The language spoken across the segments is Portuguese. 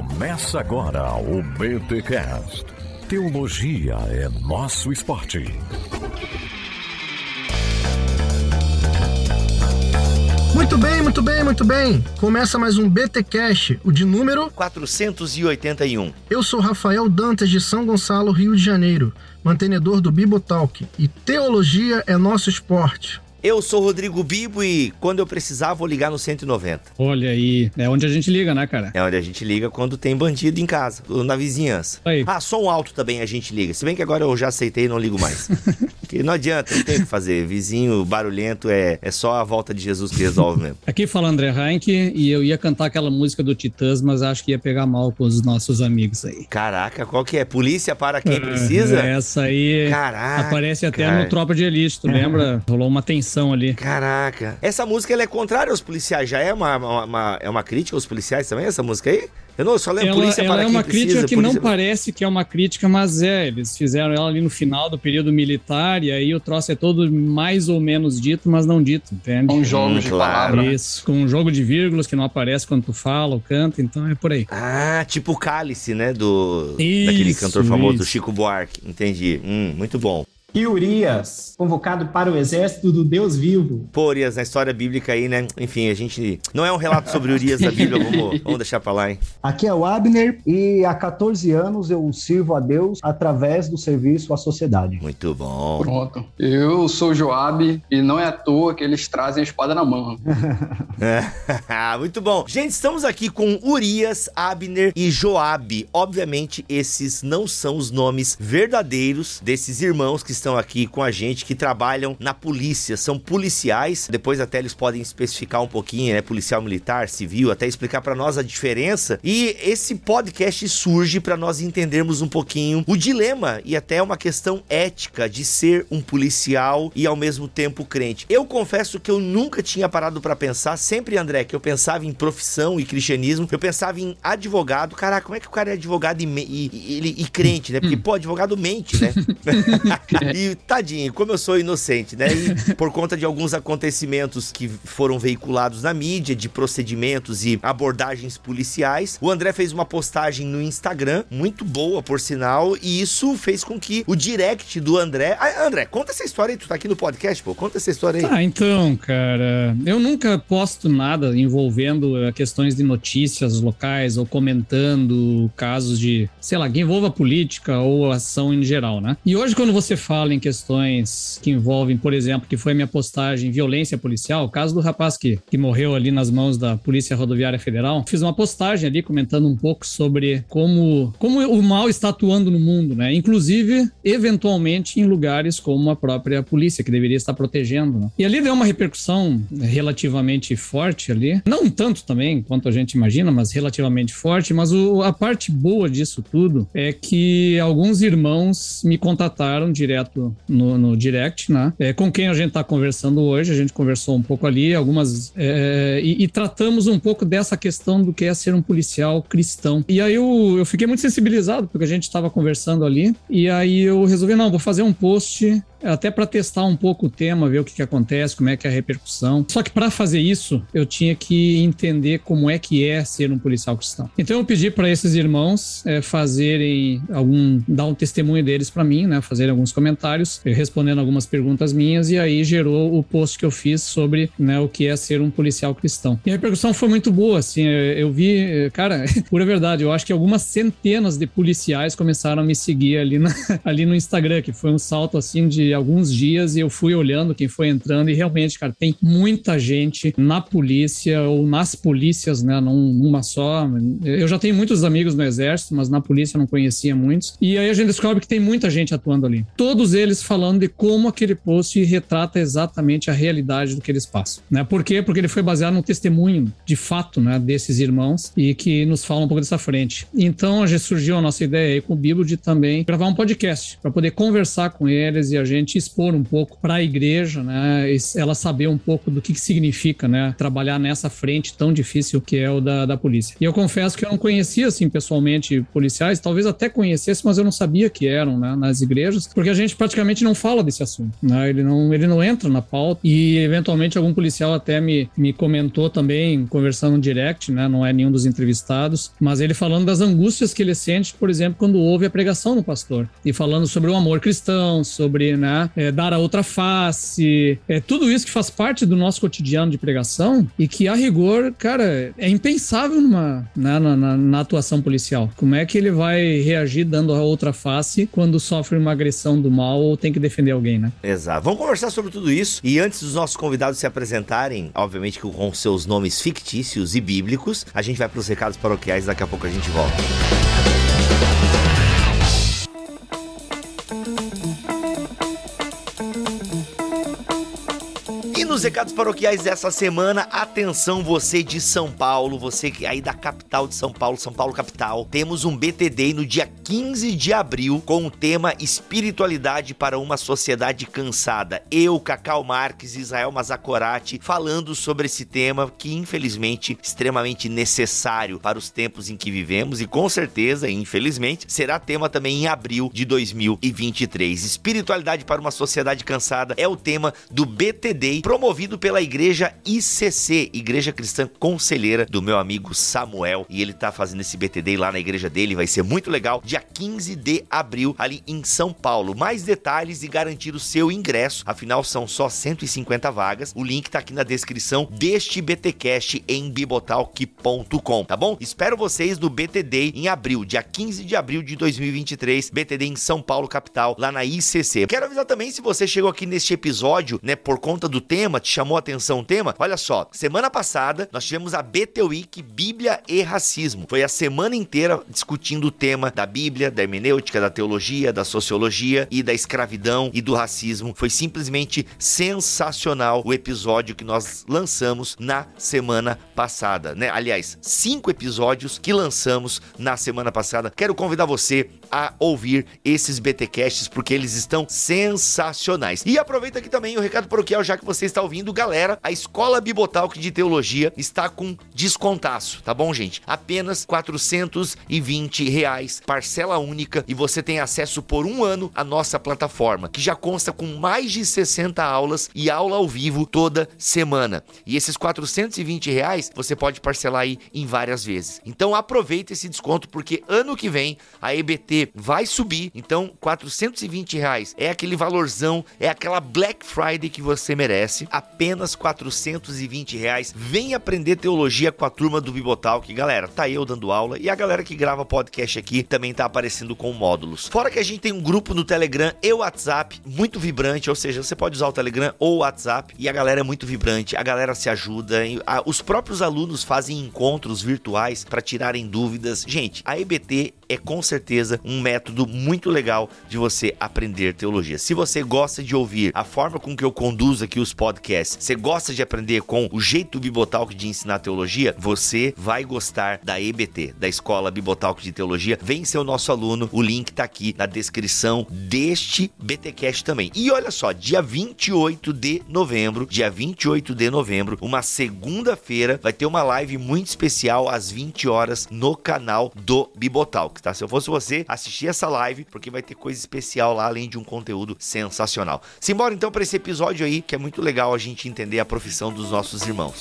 Começa agora o BTCast. Teologia é nosso esporte. Muito bem, muito bem, muito bem. Começa mais um BTCast, o de número 481. Eu sou Rafael Dantes, de São Gonçalo, Rio de Janeiro, mantenedor do Bibotalk, e teologia é nosso esporte. Eu sou o Rodrigo Bibo e quando eu precisar vou ligar no 190. Olha aí, é onde a gente liga, né, cara? É onde a gente liga quando tem bandido em casa, na vizinhança. Aí. Ah, som alto também a gente liga. Se bem que agora eu já aceitei e não ligo mais. Porque não adianta, não tem o que fazer. Vizinho barulhento é só a volta de Jesus que resolve mesmo. Aqui fala André Reinke e eu ia cantar aquela música do Titãs, mas acho que ia pegar mal com os nossos amigos aí. Caraca, qual que é? Polícia para quem precisa? Essa aí. Caraca. Aparece até no Tropa de Elite, tu lembra? Rolou uma tensão ali. Caraca. Essa música ela é contrária aos policiais. Já é uma crítica aos policiais também, essa música aí? Eu não, eu só lembro Polícia para quem precisa. Ela é uma crítica que não parece que é uma crítica, mas é. Eles fizeram ela ali no final do período militar e aí o troço é todo mais ou menos dito, mas não dito, entende? Com um jogo de palavras. Isso, com um jogo de vírgulas que não aparece quando tu fala ou canta, então é por aí. Ah, tipo Cálice, né? Daquele cantor famoso, do Chico Buarque. Entendi. Muito bom. E Urias, convocado para o exército do Deus vivo. Pô, Urias, na história bíblica aí, né? Enfim, a gente... Não é um relato sobre Urias da Bíblia, vamos deixar pra lá, hein? Aqui é o Abner e há 14 anos eu sirvo a Deus através do serviço à sociedade. Muito bom. Pronto. Eu sou Joabe e não é à toa que eles trazem a espada na mão. Muito bom. Gente, estamos aqui com Urias, Abner e Joabe. Obviamente, esses não são os nomes verdadeiros desses irmãos que estão aqui com a gente, que trabalham na polícia, são policiais. Depois até eles podem especificar um pouquinho, né? Policial militar, civil, até explicar pra nós a diferença. E esse podcast surge pra nós entendermos um pouquinho o dilema e até uma questão ética de ser um policial e ao mesmo tempo crente. Eu confesso que eu nunca tinha parado pra pensar, sempre, André, que eu pensava em profissão e cristianismo, eu pensava em advogado. Caraca, como é que o cara é advogado e crente, né? Porque, pô, advogado mente, né? E tadinho, como eu sou inocente, né? E por conta de alguns acontecimentos que foram veiculados na mídia, de procedimentos e abordagens policiais, o André fez uma postagem no Instagram, muito boa, por sinal, e isso fez com que o direct do André... Ah, André, conta essa história aí, tu tá aqui no podcast, pô, conta essa história aí. Ah, então, cara, eu nunca posto nada envolvendo questões de notícias locais ou comentando casos de, sei lá, que envolva política ou ação em geral, né? E hoje, quando você fala em questões que envolvem, por exemplo, que foi a minha postagem, violência policial, o caso do rapaz que morreu ali nas mãos da Polícia Rodoviária Federal. Fiz uma postagem ali comentando um pouco sobre como o mal está atuando no mundo, né? Inclusive, eventualmente, em lugares como a própria polícia, que deveria estar protegendo, né? E ali deu uma repercussão relativamente forte ali. Não tanto também, quanto a gente imagina, mas relativamente forte. Mas a parte boa disso tudo é que alguns irmãos me contataram direto no direct, né? Com quem a gente tá conversando hoje, a gente conversou um pouco ali, algumas... e tratamos um pouco dessa questão do que é ser um policial cristão. E aí eu fiquei muito sensibilizado, porque a gente tava conversando ali, e aí eu resolvi, vou fazer um post... até para testar um pouco o tema, ver o que acontece, como é que é a repercussão. Só que para fazer isso, eu tinha que entender como é que é ser um policial cristão. Então eu pedi para esses irmãos fazerem dar um testemunho deles para mim, né? Fazerem alguns comentários, respondendo algumas perguntas minhas, e aí gerou o post que eu fiz sobre, né, o que é ser um policial cristão. E a repercussão foi muito boa, assim, eu vi, cara, pura verdade, eu acho que algumas centenas de policiais começaram a me seguir ali no Instagram, que foi um salto, assim, de alguns dias, e eu fui olhando quem foi entrando e realmente, cara, tem muita gente na polícia ou nas polícias, né, numa só. Eu já tenho muitos amigos no exército, mas na polícia eu não conhecia muitos. E aí a gente descobre que tem muita gente atuando ali. Todos eles falando de como aquele post retrata exatamente a realidade do que eles passam, né? Por quê? Porque ele foi baseado no testemunho, de fato, né, desses irmãos, e que nos fala um pouco dessa frente. Então, já surgiu a nossa ideia aí com o Bibo de também gravar um podcast, para poder conversar com eles e a gente gente expor um pouco para a igreja, né, ela saber um pouco do que significa, né, trabalhar nessa frente tão difícil que é o da polícia. E eu confesso que eu não conhecia, assim, pessoalmente policiais, talvez até conhecesse, mas eu não sabia que eram, né, nas igrejas, porque a gente praticamente não fala desse assunto, né, ele não entra na pauta. E eventualmente algum policial até me comentou também, conversando no direct, né, não é nenhum dos entrevistados, mas ele falando das angústias que ele sente, por exemplo, quando ouve a pregação do pastor, e falando sobre o amor cristão, sobre, né, dar a outra face, tudo isso que faz parte do nosso cotidiano de pregação e que, a rigor, cara, é impensável na atuação policial. Como é que ele vai reagir dando a outra face quando sofre uma agressão do mal ou tem que defender alguém, né? Exato. Vamos conversar sobre tudo isso, e antes dos nossos convidados se apresentarem, obviamente com seus nomes fictícios e bíblicos, a gente vai para os recados paroquiais, daqui a pouco a gente volta. Os recados paroquiais dessa semana, atenção você de São Paulo, você que aí da capital de São Paulo capital, temos um BTDay no dia 15 de abril com o tema Espiritualidade para uma Sociedade Cansada. Eu, Cacau Marques e Israel Mazacorati falando sobre esse tema que infelizmente extremamente necessário para os tempos em que vivemos e com certeza, infelizmente, será tema também em abril de 2023. Espiritualidade para uma Sociedade Cansada é o tema do BTDay, promovido pela igreja ICC, Igreja Cristã Conselheira, do meu amigo Samuel, e ele tá fazendo esse BTDay lá na igreja dele, vai ser muito legal, dia 15 de abril, ali em São Paulo. Mais detalhes e garantir o seu ingresso, afinal são só 150 vagas, o link tá aqui na descrição deste BTCast em bibotalk.com, tá bom? Espero vocês no BTDay em abril, dia 15 de abril de 2023, BTDay em São Paulo capital, lá na ICC. Quero avisar também, se você chegou aqui neste episódio, né, por conta do tema, te chamou a atenção o tema? Olha só, semana passada nós tivemos a BT Week Bíblia e Racismo. Foi a semana inteira discutindo o tema da Bíblia, da hermenêutica, da teologia, da sociologia e da escravidão e do racismo. Foi simplesmente sensacional o episódio que nós lançamos na semana passada, né? Aliás, 5 episódios que lançamos na semana passada. Quero convidar você a ouvir esses BTcasts porque eles estão sensacionais. E aproveita aqui também o recado paroquial, já que você está ouvindo, galera, a Escola Bibotalk de Teologia está com descontaço, tá bom, gente? Apenas R$420, parcela única, e você tem acesso por um ano à nossa plataforma, que já consta com mais de 60 aulas e aula ao vivo toda semana. E esses R$420 você pode parcelar aí em várias vezes. Então aproveita esse desconto, porque ano que vem a EBT vai subir, então R$420 é aquele valorzão, é aquela Black Friday que você merece. Apenas R$420. Vem aprender teologia com a turma do Bibotalk, galera. Tá eu dando aula e a galera que grava podcast aqui também tá aparecendo com módulos. Fora que a gente tem um grupo no Telegram e WhatsApp muito vibrante, ou seja, você pode usar o Telegram ou o WhatsApp e a galera é muito vibrante, a galera se ajuda, os próprios alunos fazem encontros virtuais para tirarem dúvidas. Gente, a EBT é com certeza um método muito legal de você aprender teologia. Se você gosta de ouvir a forma com que eu conduzo aqui os podcasts, você gosta de aprender com o jeito Bibotalk de ensinar teologia, você vai gostar da EBT, da Escola Bibotalk de Teologia. Vem ser o nosso aluno, o link tá aqui na descrição deste BTcast também. E olha só, dia 28 de novembro, uma segunda-feira, vai ter uma live muito especial às 20 horas no canal do Bibotalk, tá? Se eu fosse você, assistir essa live, porque vai ter coisa especial lá, além de um conteúdo sensacional. Simbora então para esse episódio aí, que é muito legal a gente entender a profissão dos nossos irmãos.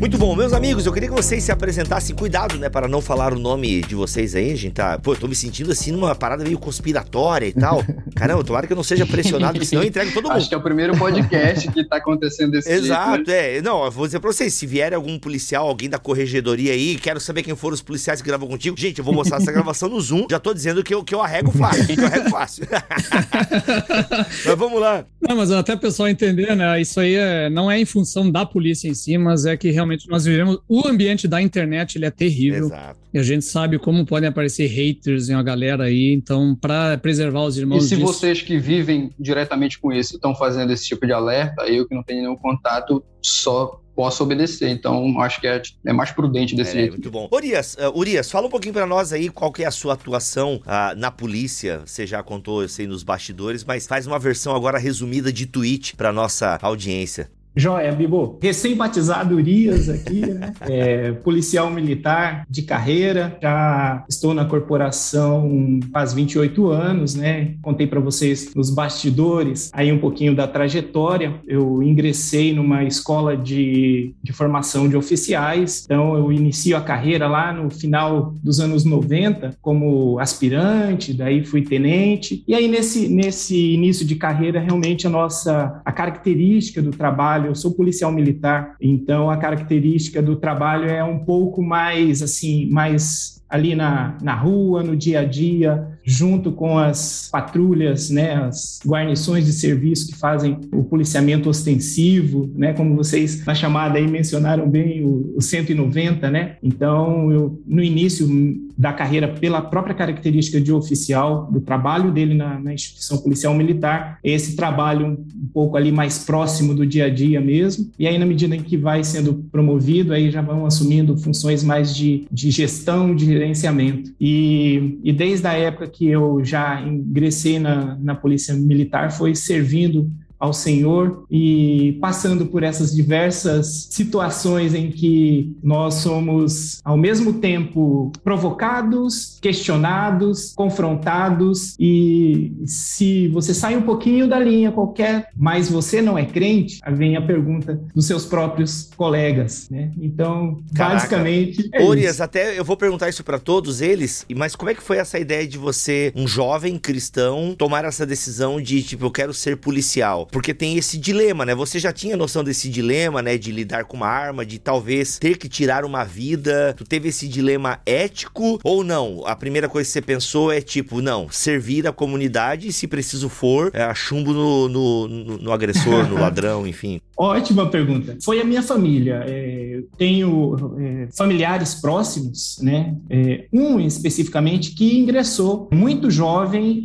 Muito bom, meus amigos, eu queria que vocês se apresentassem, cuidado, né, para não falar o nome de vocês aí, gente, tá? Pô, eu tô me sentindo assim numa parada meio conspiratória e tal, caramba, tomara que eu não seja pressionado, senão eu entrego todo mundo. Acho que é o primeiro podcast que tá acontecendo esse jeito. Exato, é, não, eu vou dizer pra vocês, se vier algum policial, alguém da corregedoria aí, quero saber quem foram os policiais que gravam contigo, gente, eu vou mostrar essa gravação no Zoom, já tô dizendo que eu arrego fácil, que eu arrego fácil. Mas vamos lá. Não, mas até o pessoal entender, né, isso aí não é em função da polícia em si, mas é que realmente nós vivemos, o ambiente da internet ele é terrível. Exato. E a gente sabe como podem aparecer haters em uma galera aí, então para preservar os irmãos. E se vocês que vivem diretamente com isso estão fazendo esse tipo de alerta, eu que não tenho nenhum contato só posso obedecer. Então, acho que é mais prudente desse jeito. Muito bom. Urias, fala um pouquinho pra nós aí qual que é a sua atuação na polícia. Você já contou, eu sei, nos bastidores, mas faz uma versão agora resumida de tweet pra nossa audiência. Joia, Bibo. Recém-batizado Urias aqui, né? Policial militar de carreira. Já estou na corporação faz 28 anos, né? Contei para vocês nos bastidores aí um pouquinho da trajetória. Eu ingressei numa escola de formação de oficiais. Então, eu inicio a carreira lá no final dos anos 90 como aspirante, daí fui tenente. E aí, nesse início de carreira, realmente a característica do trabalho, eu sou policial militar, então a característica do trabalho é um pouco mais, assim, mais ali na rua, no dia a dia, junto com as patrulhas, né, as guarnições de serviço que fazem o policiamento ostensivo, né, como vocês na chamada aí mencionaram bem, o 190, né? Então, eu, no início da carreira, pela própria característica de oficial, do trabalho dele na instituição policial militar, esse trabalho um pouco ali mais próximo do dia a dia mesmo, e aí na medida em que vai sendo promovido, aí já vão assumindo funções mais de gestão, de gerenciamento. E desde a época que eu já ingressei na Polícia Militar, foi servindo ao Senhor e passando por essas diversas situações em que nós somos, ao mesmo tempo, provocados, questionados, confrontados, e se você sai um pouquinho da linha qualquer, mas você não é crente, vem a pergunta dos seus próprios colegas, né? Então, caraca, basicamente é Urias, isso. Até eu vou perguntar isso para todos eles, mas como é que foi essa ideia de você, um jovem cristão, tomar essa decisão de, tipo, eu quero ser policial? Porque tem esse dilema, né? Você já tinha noção desse dilema, né? De lidar com uma arma, de talvez ter que tirar uma vida. Tu teve esse dilema ético ou não? A primeira coisa que você pensou é tipo, não, servir a comunidade e se preciso for, chumbo no agressor, no ladrão, enfim. Ótima pergunta. Foi a minha família. Eu tenho familiares próximos, né? Um especificamente que ingressou muito jovem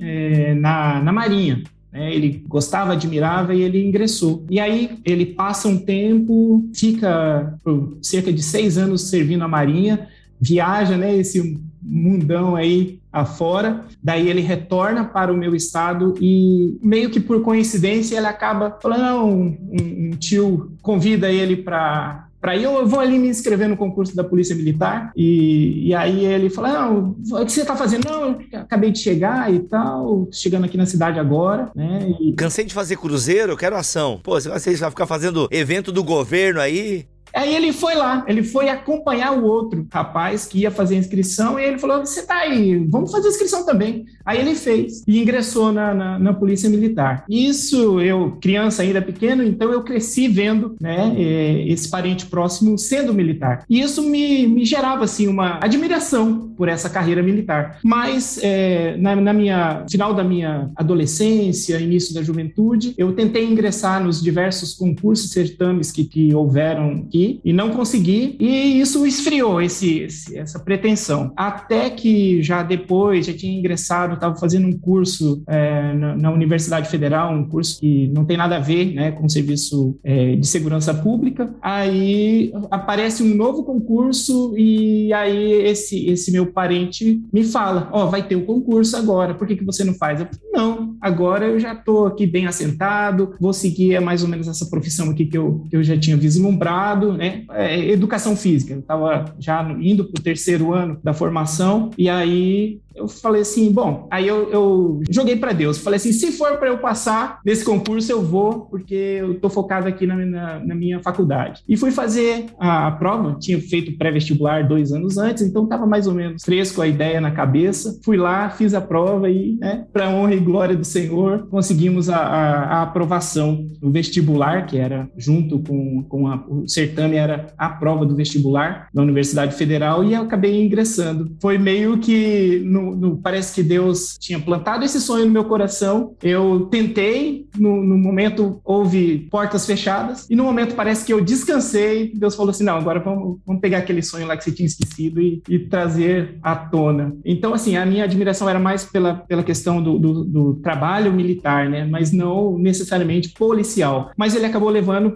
na Marinha. Ele gostava, admirava e ele ingressou. E aí ele passa um tempo, fica por cerca de 6 anos servindo a Marinha, viaja, né, esse mundão aí afora, daí ele retorna para o meu estado e meio que por coincidência ele acaba falando, não, um tio convida ele para ir, eu vou ali me inscrever no concurso da Polícia Militar, e aí ele fala, não, o que você tá fazendo? Não, eu acabei de chegar e tal, chegando aqui na cidade agora, né? Cansei de fazer cruzeiro, eu quero ação. Pô, você vai ficar fazendo evento do governo aí? Aí ele foi lá, ele foi acompanhar o outro rapaz que ia fazer a inscrição e ele falou, você tá aí, vamos fazer a inscrição também. Aí ele fez e ingressou na Polícia Militar. Isso, eu, criança ainda pequeno, então eu cresci vendo, né, esse parente próximo sendo militar. E isso me gerava, assim, uma admiração por essa carreira militar. Mas, final da minha adolescência, início da juventude, eu tentei ingressar nos diversos concursos e certames que houveram e não consegui, e isso esfriou essa pretensão. Até que já depois, já tinha ingressado, estava fazendo um curso na Universidade Federal, um curso que não tem nada a ver, né, com o serviço de segurança pública. Aí aparece um novo concurso e aí esse meu parente me fala, vai ter um concurso agora, por que você não faz? Eu falei, não, agora eu já estou aqui bem assentado, vou seguir mais ou menos essa profissão aqui que eu já tinha vislumbrado, né? Educação física, eu estava já indo para o 3º ano da formação, e aí eu falei assim, bom, aí eu joguei para Deus, falei assim, se for para eu passar nesse concurso eu vou, porque eu estou focado aqui na minha faculdade. E fui fazer a prova, tinha feito pré-vestibular 2 anos antes, então estava mais ou menos fresco a ideia na cabeça, fui lá, fiz a prova e, né, para honra e glória do Senhor, conseguimos a aprovação do vestibular, que era junto com o certame, era a prova do vestibular da Universidade Federal, e eu acabei ingressando. Foi meio que parece que Deus tinha plantado esse sonho no meu coração. Eu tentei, no momento houve portas fechadas, e no momento parece que eu descansei. Deus falou assim, não, agora vamos pegar aquele sonho lá que você tinha esquecido e trazer à tona. Então, assim, a minha admiração era mais pela questão do trabalho militar, né? Mas não necessariamente policial. Mas ele acabou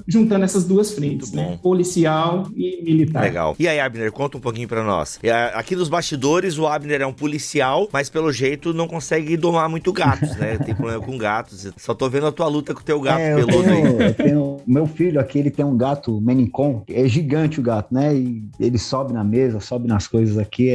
juntando essas duas frentes, né? Policial e militar. Legal. E aí, Abner, conta um pouquinho pra nós. Aqui nos bastidores, o Abner é um policial, mas pelo jeito não consegue domar muito gatos, né? Tem problema com gatos. Só tô vendo a tua luta com o teu gato peludo aí. Meu filho aqui, ele tem um gato menicom. É gigante o gato, né? E ele sobe na mesa, sobe nas coisas aqui.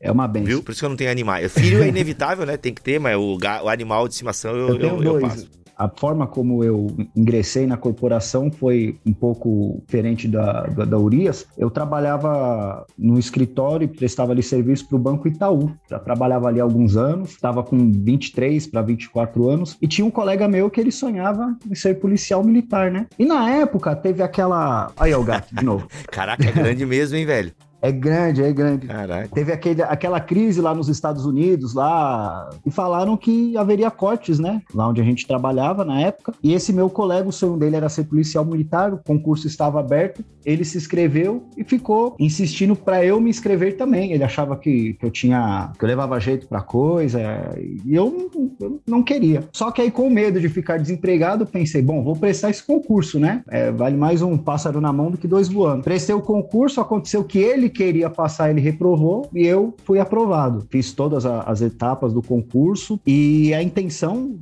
É uma benção. Viu? Por isso que eu não tenho animais. Filho é inevitável, né? Tem que ter, mas o animal de estimação eu passo. A forma como eu ingressei na corporação foi um pouco diferente da Urias. Eu trabalhava no escritório e prestava ali serviço para o Banco Itaú. Já trabalhava ali há alguns anos, estava com 23 para 24 anos, e tinha um colega meu que ele sonhava em ser policial militar, né? E na época teve aquela... Aí é o gato, de novo. Caraca, é grande mesmo, hein, velho? É grande, é grande. Caraca. Teve aquela crise lá nos Estados Unidos, lá, e falaram que haveria cortes, né? Lá onde a gente trabalhava na época. E esse meu colega, o sonho dele era ser policial militar, o concurso estava aberto, ele se inscreveu e ficou insistindo para eu me inscrever também. Ele achava que eu levava jeito pra coisa, e eu não queria. Só que aí, com medo de ficar desempregado, pensei, bom, vou prestar esse concurso, né? Vale mais um pássaro na mão do que dois voando. Prestei o concurso, aconteceu que ele queria passar, ele reprovou e eu fui aprovado. Fiz todas as etapas do concurso e a intenção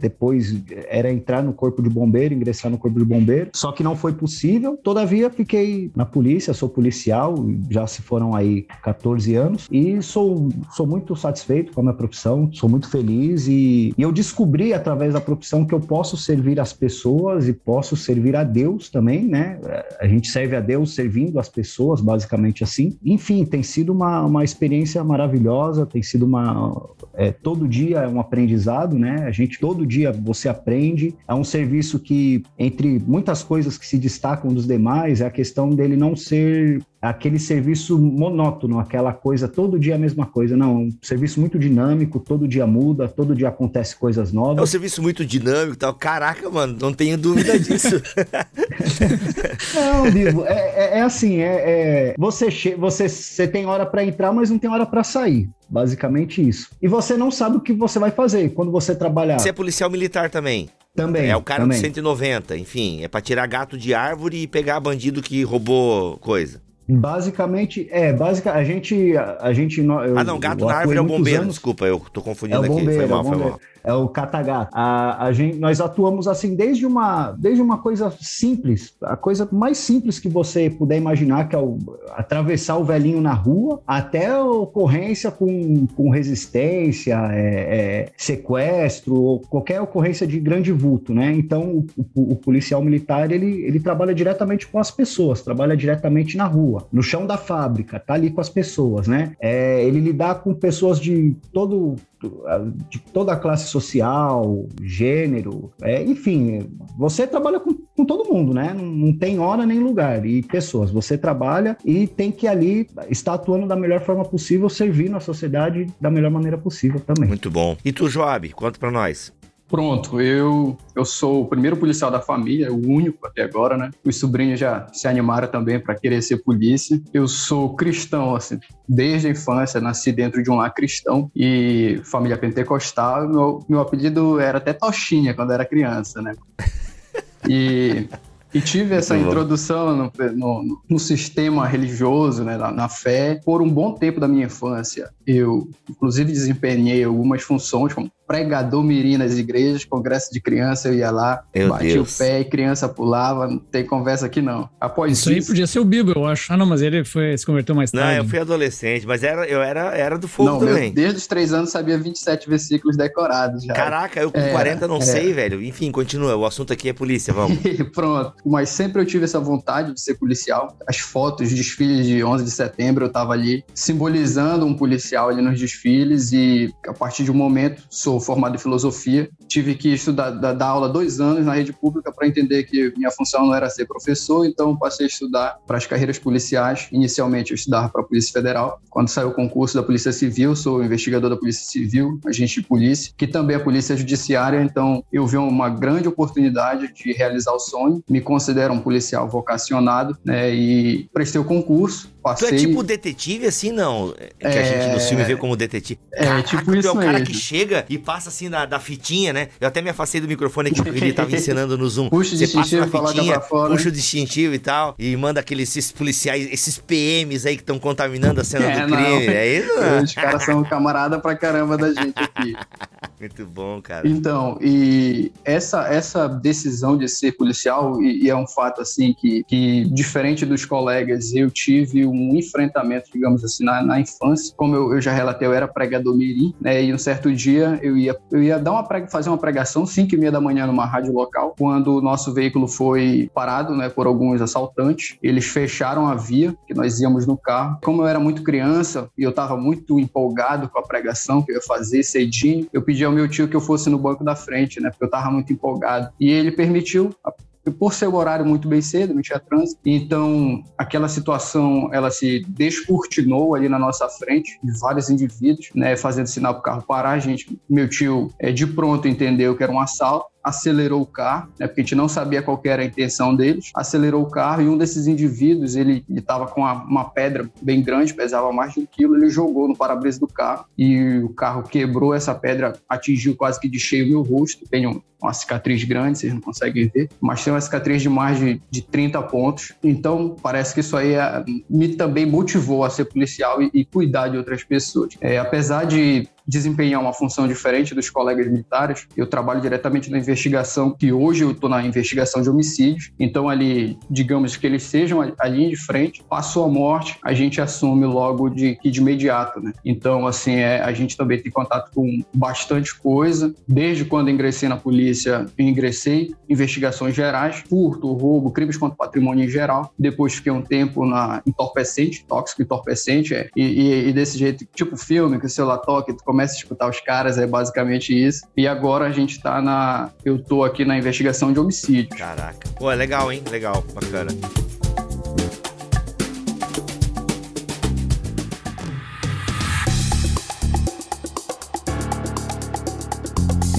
depois era entrar no Corpo de Bombeiro, ingressar no Corpo de Bombeiro, só que não foi possível. Todavia, fiquei na polícia, sou policial, já se foram aí 14 anos e sou muito satisfeito com a minha profissão, sou muito feliz e eu descobri através da profissão que eu posso servir as pessoas e posso servir a Deus também, né? A gente serve a Deus servindo as pessoas, basicamente assim. Enfim, tem sido uma experiência maravilhosa, tem sido todo dia é um aprendizado, né? A gente, todo dia você aprende, é um serviço que, entre muitas coisas que se destacam dos demais, é a questão dele não ser aquele serviço monótono, aquela coisa, todo dia a mesma coisa. Não, é um serviço muito dinâmico, todo dia muda, todo dia acontece coisas novas. É um serviço muito dinâmico e tal. Caraca, mano, não tenho dúvida disso. Não, Bibo, é assim, você tem hora para entrar, mas não tem hora para sair. Basicamente isso. E você não sabe o que você vai fazer quando você trabalhar. Você é policial militar também? Também. É o cara de 190, enfim, é pra tirar gato de árvore e pegar bandido que roubou coisa. Basicamente, a gente... gato na árvore é o bombeiro, desculpa, eu tô confundindo aqui, foi mal. É o catagato. Nós atuamos assim desde uma coisa simples, a coisa mais simples que você puder imaginar, que é atravessar o velhinho na rua, até ocorrência com resistência, sequestro, ou qualquer ocorrência de grande vulto, né? Então, o policial militar, ele trabalha diretamente com as pessoas, trabalha diretamente na rua, no chão da fábrica, tá ali com as pessoas, né? Ele lidar com pessoas de toda a classe social, gênero, enfim, você trabalha com todo mundo, né? Não tem hora nem lugar, e pessoas, você trabalha e tem que ali estar atuando da melhor forma possível, servindo a sociedade da melhor maneira possível também. Muito bom. E tu, Joabe, conta pra nós. Pronto, eu sou o primeiro policial da família, o único até agora, né? Os sobrinhos já se animaram também para querer ser polícia. Eu sou cristão, assim, desde a infância, nasci dentro de um lar cristão e família pentecostal. Meu apelido era até Tochinha quando era criança, né? E tive essa introdução no sistema religioso, né, na fé, por um bom tempo da minha infância. Eu, inclusive, desempenhei algumas funções, como pregador mirim nas igrejas, congresso de criança, eu ia lá, batia o pé e criança pulava, não tem conversa aqui não. Isso aí podia ser o Bibo, eu acho. Ah, não, mas ele se converteu mais tarde. Não, eu fui adolescente, mas eu era do fogo também. Desde os 3 anos sabia 27 versículos decorados já. Caraca, eu com 40 não sei, velho. Enfim, continua, o assunto aqui é polícia, vamos. Pronto. Mas sempre eu tive essa vontade de ser policial. As fotos de desfiles de 11 de setembro, eu tava ali simbolizando um policial ali nos desfiles e a partir de um momento sou sou formado em filosofia, tive que estudar, dar aula 2 anos na rede pública para entender que minha função não era ser professor, então passei a estudar para as carreiras policiais. Inicialmente eu estudava para a Polícia Federal. Quando saiu o concurso da Polícia Civil, sou investigador da Polícia Civil, agente de polícia, que também é Polícia Judiciária, então eu vi uma grande oportunidade de realizar o sonho. Me considero um policial vocacionado, né, e prestei o concurso, passei... Tu é tipo detetive, assim, não? Que a gente no filme vê como detetive. Caraca, tipo isso, é o cara mesmo que chega e passa assim da fitinha, né? Eu até me afastei do microfone aqui porque ele tava ensinando no Zoom. Puxa o distintivo, fitinha, puxa o distintivo e tal, e manda aqueles policiais, esses PMs aí que estão contaminando a cena do crime, não. É isso? Os caras são camarada pra caramba da gente aqui. Muito bom, cara. Então, e essa decisão de ser policial, e é um fato assim que diferente dos colegas, eu tive um enfrentamento, digamos assim, na infância. Como eu já relatei, eu era pregador mirim, né? E um certo dia eu ia dar fazer uma pregação 5h30 da manhã numa rádio local, quando o nosso veículo foi parado, né, por alguns assaltantes. Eles fecharam a via que nós íamos no carro. Como eu era muito criança e eu estava muito empolgado com a pregação que eu ia fazer cedinho, eu pedi ao meu tio que eu fosse no banco da frente, né, porque eu estava muito empolgado. E ele permitiu... Por ser o horário muito bem cedo, não tinha trânsito, então aquela situação ela se descortinou ali na nossa frente, de vários indivíduos, né, fazendo sinal pro carro parar. A gente, meu tio de pronto entendeu que era um assalto, acelerou o carro, né, porque a gente não sabia qual era a intenção deles, acelerou o carro, e um desses indivíduos, ele estava com uma pedra bem grande, pesava mais de 1 quilo, ele jogou no para-brisa do carro e o carro quebrou, essa pedra atingiu quase que de cheio o meu rosto. Tenho uma cicatriz grande, vocês não conseguem ver, mas tem uma cicatriz de mais de 30 pontos, então parece que isso aí me também motivou a ser policial e cuidar de outras pessoas. Apesar de desempenhar uma função diferente dos colegas militares, eu trabalho diretamente na investigação, que hoje eu estou na investigação de homicídios, então ali, digamos que eles sejam a linha de frente, passou a morte, a gente assume logo de imediato, né? Então, assim, a gente também tem contato com bastante coisa. Desde quando ingressei na polícia, eu ingressei em investigações gerais, furto, roubo, crimes contra o patrimônio em geral, depois fiquei um tempo na entorpecente, tóxico, entorpecente, e desse jeito, tipo filme, que o celular toca, tu começa a escutar os caras, é basicamente isso. E agora a gente tá eu tô aqui na investigação de homicídio. Caraca. Pô, é legal, hein? Legal, bacana.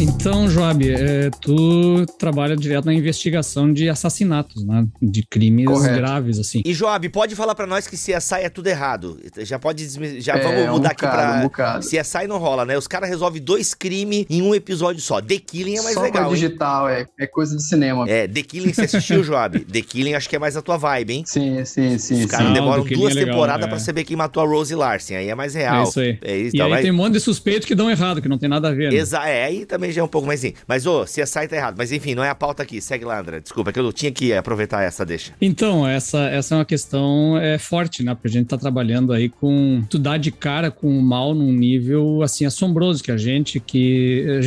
Então, Joabe, tu trabalha direto na investigação de assassinatos, né? De crimes graves, assim. E, Joabe, pode falar pra nós que CSI é tudo errado. Já pode... vamos mudar aqui pra... CSI não rola, né? Os caras resolvem 2 crimes em um episódio só. The Killing é mais só legal, digital, é coisa de cinema. The Killing você assistiu, Joabe? The Killing acho que é mais a tua vibe, hein? Sim. Os caras demoram 2 temporadas pra saber quem matou a Rose Larsen. Aí é mais real. É isso aí. E aí tem um monte de suspeitos que dão errado, que não tem nada a ver, né? Exato. Aí também já é um pouco mais assim. Mas, CSI tá errado. Mas, enfim, não é a pauta aqui. Segue lá, André. Desculpa, que eu tinha que aproveitar essa deixa. Então, essa é uma questão forte, né? Porque a gente tá trabalhando aí com... Tu dá de cara com o mal num nível, assim, assombroso, que a gente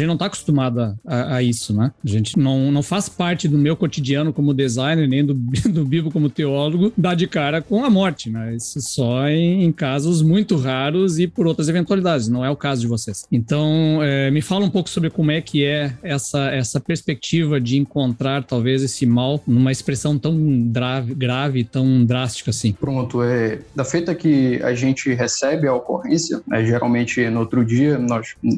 não tá acostumada a isso, né? A gente não faz parte do meu cotidiano como designer, nem do Bibo como teólogo, dar de cara com a morte, né? Isso só em casos muito raros e por outras eventualidades. Não é o caso de vocês. Então, me fala um pouco sobre como é que é essa perspectiva de encontrar, talvez, esse mal numa expressão tão grave, tão drástica assim. Pronto, da feita que a gente recebe a ocorrência, né, geralmente no outro dia,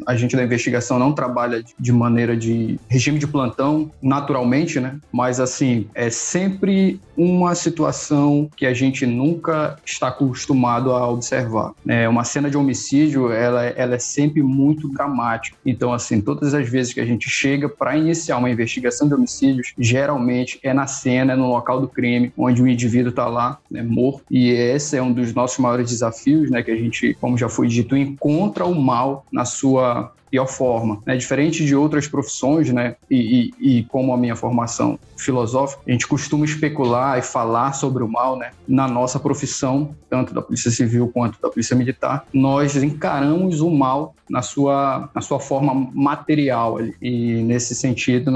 a gente da investigação não trabalha de maneira de regime de plantão, naturalmente, né? Mas, assim, é sempre uma situação que a gente nunca está acostumado a observar. Uma cena de homicídio, ela é sempre muito dramática. Então, assim, todas as vezes que a gente chega para iniciar uma investigação de homicídios, geralmente é na cena, no local do crime, onde o indivíduo está lá, né, morto. E esse é um dos nossos maiores desafios, né, que a gente, como já foi dito, encontra o mal na sua pior forma, né? Diferente de outras profissões, né? E como a minha formação filosófica, a gente costuma especular e falar sobre o mal, né? Na nossa profissão, tanto da Polícia Civil quanto da Polícia Militar, nós encaramos o mal na sua forma material ali, e nesse sentido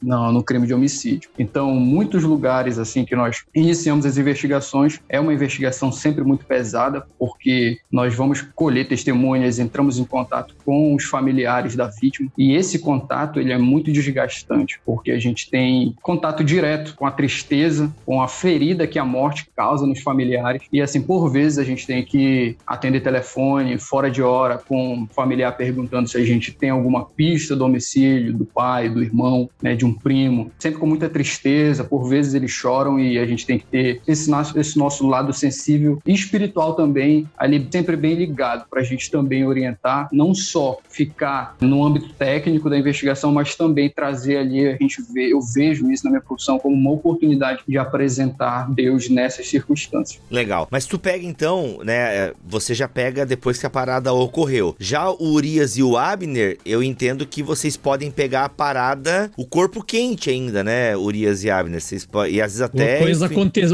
no crime de homicídio. Então, muitos lugares assim que nós iniciamos as investigações, é uma investigação sempre muito pesada, porque nós vamos colher testemunhas, entramos em contato com os familiares familiares da vítima. E esse contato, ele é muito desgastante, porque a gente tem contato direto com a tristeza, com a ferida que a morte causa nos familiares. E assim, por vezes a gente tem que atender telefone fora de hora, com um familiar perguntando se a gente tem alguma pista do homicídio, do pai, do irmão, né, de um primo. Sempre com muita tristeza, por vezes eles choram, e a gente tem que ter esse nosso lado sensível e espiritual também, ali sempre bem ligado, para a gente também orientar, não só ficar no âmbito técnico da investigação, mas também trazer ali, a gente vê, eu vejo isso na minha profissão como uma oportunidade de apresentar Deus nessas circunstâncias. Legal, mas tu pega então, né, você já pega depois que a parada ocorreu. Já o Urias e o Abner, eu entendo que vocês podem pegar a parada, o corpo quente ainda, né, Urias e Abner, vocês podem, e às vezes até...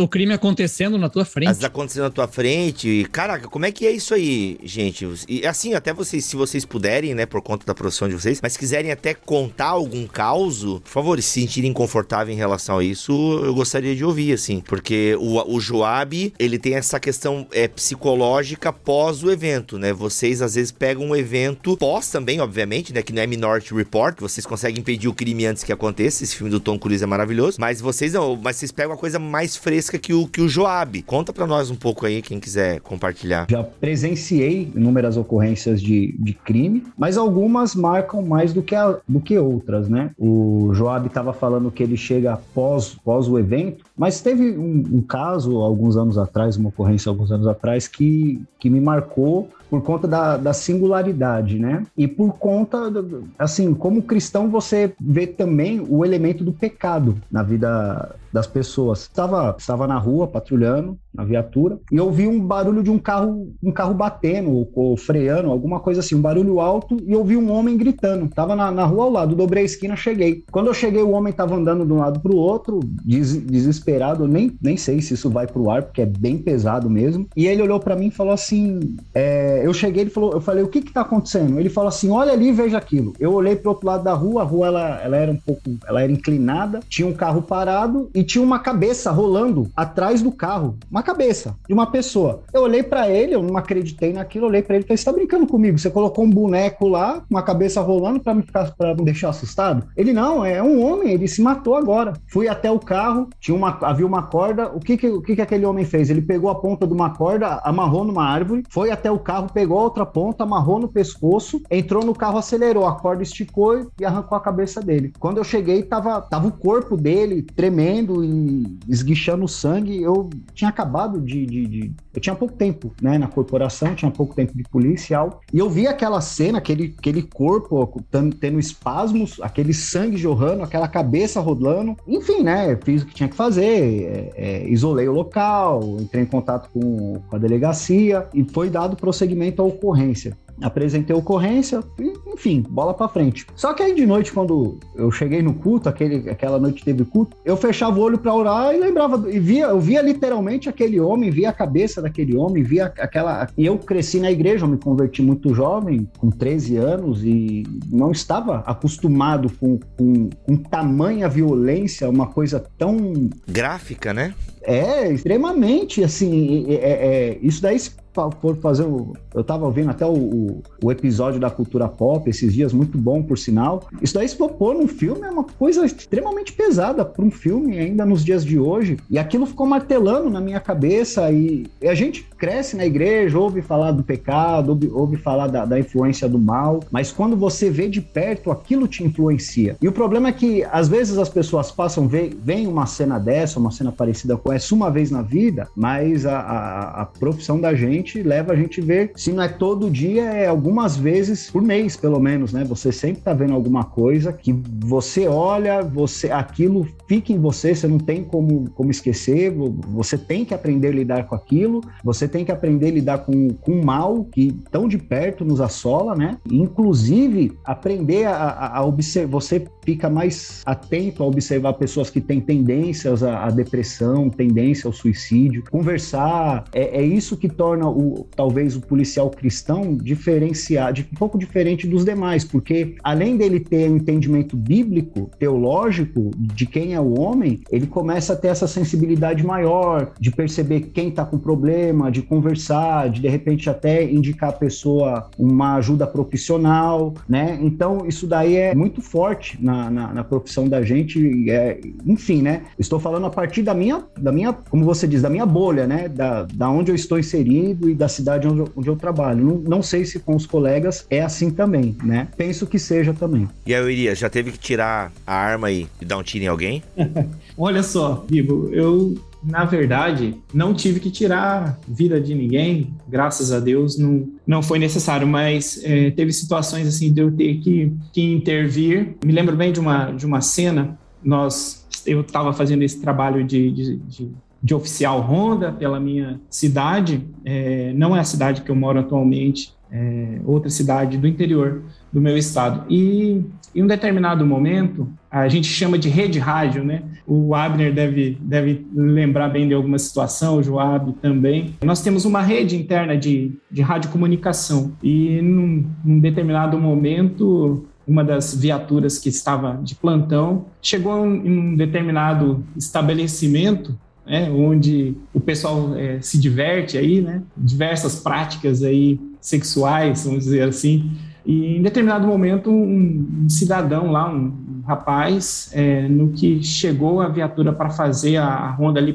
o crime acontecendo na tua frente. Às vezes acontecendo na tua frente, e caraca, como é que é isso aí, gente? E assim, até vocês, se vocês puderem, né, por conta da profissão de vocês, mas quiserem até contar algum causo, por favor, se sentirem confortáveis em relação a isso, eu gostaria de ouvir, assim, porque o Joabe, ele tem essa questão psicológica pós o evento, né? Vocês, às vezes, pegam um evento pós também, obviamente, né, que não é Minority Report, que vocês conseguem impedir o crime antes que aconteça, esse filme do Tom Cruise é maravilhoso, mas vocês não, mas vocês pegam uma coisa mais fresca que o Joabe. Conta pra nós um pouco aí, quem quiser compartilhar. Já presenciei inúmeras ocorrências de crime, mas algumas marcam mais do que outras, né? O Joabe estava falando que ele chega após o evento, mas teve um caso alguns anos atrás, uma ocorrência alguns anos atrás, que me marcou por conta da singularidade, né? E por conta, assim, como cristão você vê também o elemento do pecado na vida das pessoas. Estava na rua, patrulhando, na viatura, e eu vi um barulho de um carro batendo, ou freando, alguma coisa assim, um barulho alto, e eu vi um homem gritando. Estava na rua ao lado, dobrei a esquina, cheguei. Quando eu cheguei, o homem estava andando de um lado para o outro, desesperado, eu nem sei se isso vai para o ar, porque é bem pesado mesmo, e ele olhou para mim e falou assim, eu cheguei, ele falou, eu falei, o que que tá acontecendo? Ele falou assim, olha ali, veja aquilo. Eu olhei pro outro lado da rua, a rua ela era inclinada, tinha um carro parado e tinha uma cabeça rolando atrás do carro, uma cabeça de uma pessoa. Eu olhei pra ele, eu não acreditei naquilo, olhei pra ele, falei, você tá brincando comigo? Você colocou um boneco lá, uma cabeça rolando pra me deixar assustado? Ele, não, é um homem, ele se matou agora. Fui até o carro, havia uma corda, o que que aquele homem fez? Ele pegou a ponta de uma corda, amarrou numa árvore, foi até o carro, pegou a outra ponta, amarrou no pescoço, entrou no carro, acelerou, a corda esticou e arrancou a cabeça dele. Quando eu cheguei, tava o corpo dele tremendo e esguichando sangue. Eu tinha acabado eu tinha pouco tempo, né, na corporação, tinha pouco tempo de policial, e eu vi aquela cena, aquele corpo tendo espasmos, aquele sangue jorrando, aquela cabeça rodando, enfim, né, fiz o que tinha que fazer, isolei o local, entrei em contato com a delegacia, e foi dado prosseguimento à ocorrência. Apresentei a ocorrência, enfim, bola pra frente. Só que aí de noite, quando eu cheguei no culto, aquela noite teve culto, eu fechava o olho pra orar e lembrava, eu via literalmente aquele homem, via a cabeça daquele homem, via aquela... E eu cresci na igreja, eu me converti muito jovem, com 13 anos, e não estava acostumado com tamanha violência, uma coisa tão... gráfica, né? É, extremamente, assim, isso daí... Eu tava ouvindo até o episódio da cultura pop esses dias, muito bom, por sinal. Isso daí se propor num filme é uma coisa extremamente pesada para um filme, ainda nos dias de hoje. E aquilo ficou martelando na minha cabeça. E a gente cresce na igreja, ouve falar do pecado, ouve falar da influência do mal, mas quando você vê de perto, aquilo te influencia. E o problema é que, às vezes, as pessoas passam, veem uma cena dessa, uma cena parecida com essa, uma vez na vida, mas a profissão da gente leva a gente a ver, se não é todo dia, é algumas vezes por mês, pelo menos, né? Você sempre tá vendo alguma coisa que você olha, aquilo fica em você não tem como esquecer, você tem que aprender a lidar com aquilo, você tem que aprender a lidar com o mal que tão de perto nos assola, né? E, inclusive, aprender a observar, você fica mais atento a observar pessoas que têm tendências à depressão, tendência ao suicídio, conversar, é isso que torna torna talvez o policial cristão diferenciado, um pouco diferente dos demais, porque além dele ter um entendimento bíblico, teológico, de quem é o homem, ele começa a ter essa sensibilidade maior, de perceber quem está com problema, de conversar, de repente até indicar a pessoa uma ajuda profissional, né? Então, isso daí é muito forte na profissão da gente, enfim, né? Estou falando a partir da minha, como você diz, da minha bolha, né? Da onde eu estou inserido e da cidade onde eu trabalho. Não sei se com os colegas é assim também, né? Penso que seja também. E aí, Urias, já teve que tirar a arma e dar um tiro em alguém? Olha só, Bibo, na verdade, não tive que tirar vida de ninguém, graças a Deus, não foi necessário, mas teve situações assim de eu ter que intervir. Me lembro bem de uma cena, eu estava fazendo esse trabalho de oficial ronda pela minha cidade, não é a cidade que eu moro atualmente, outra cidade do interior do meu estado. E em um determinado momento, a gente chama de rede rádio, né? O Abner deve lembrar bem de alguma situação, o Joabe também. Nós temos uma rede interna de radiocomunicação e num determinado momento, uma das viaturas que estava de plantão chegou em um determinado estabelecimento, onde o pessoal se diverte aí, né? Diversas práticas aí sexuais, vamos dizer assim. E em determinado momento, um cidadão lá, um rapaz, no que chegou a viatura para fazer a ronda ali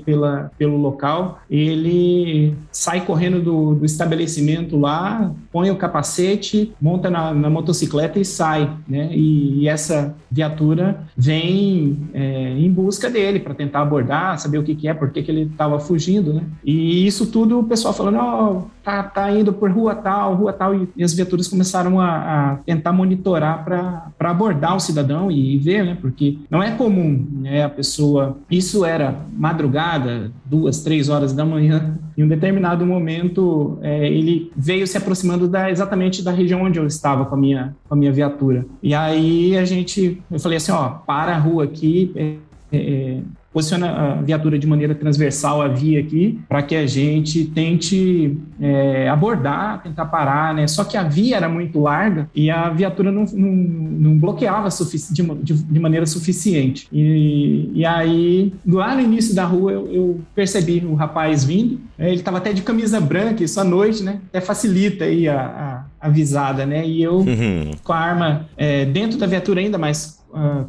pelo local, ele sai correndo do estabelecimento lá, põe o capacete, monta na motocicleta e sai, né? E essa viatura vem em busca dele para tentar abordar, saber o que é, por que ele estava fugindo, né? E isso tudo o pessoal falando, tá indo por rua tal, e as viaturas começaram a tentar monitorar para abordar o cidadão e ver, né? Porque não é comum, né? A pessoa... Isso era madrugada, 2, 3 horas da manhã, em um determinado momento ele veio se aproximando exatamente da região onde eu estava com a minha viatura. E aí eu falei assim, para a rua aqui... Posiciona a viatura de maneira transversal à via aqui, para que a gente tente abordar, tentar parar, né? Só que a via era muito larga e a viatura não bloqueava de maneira suficiente. E aí, lá no início da rua, eu percebi o rapaz vindo, ele estava até de camisa branca, isso à noite, né? Até facilita aí a visada, né? E eu, com a arma dentro da viatura ainda, mas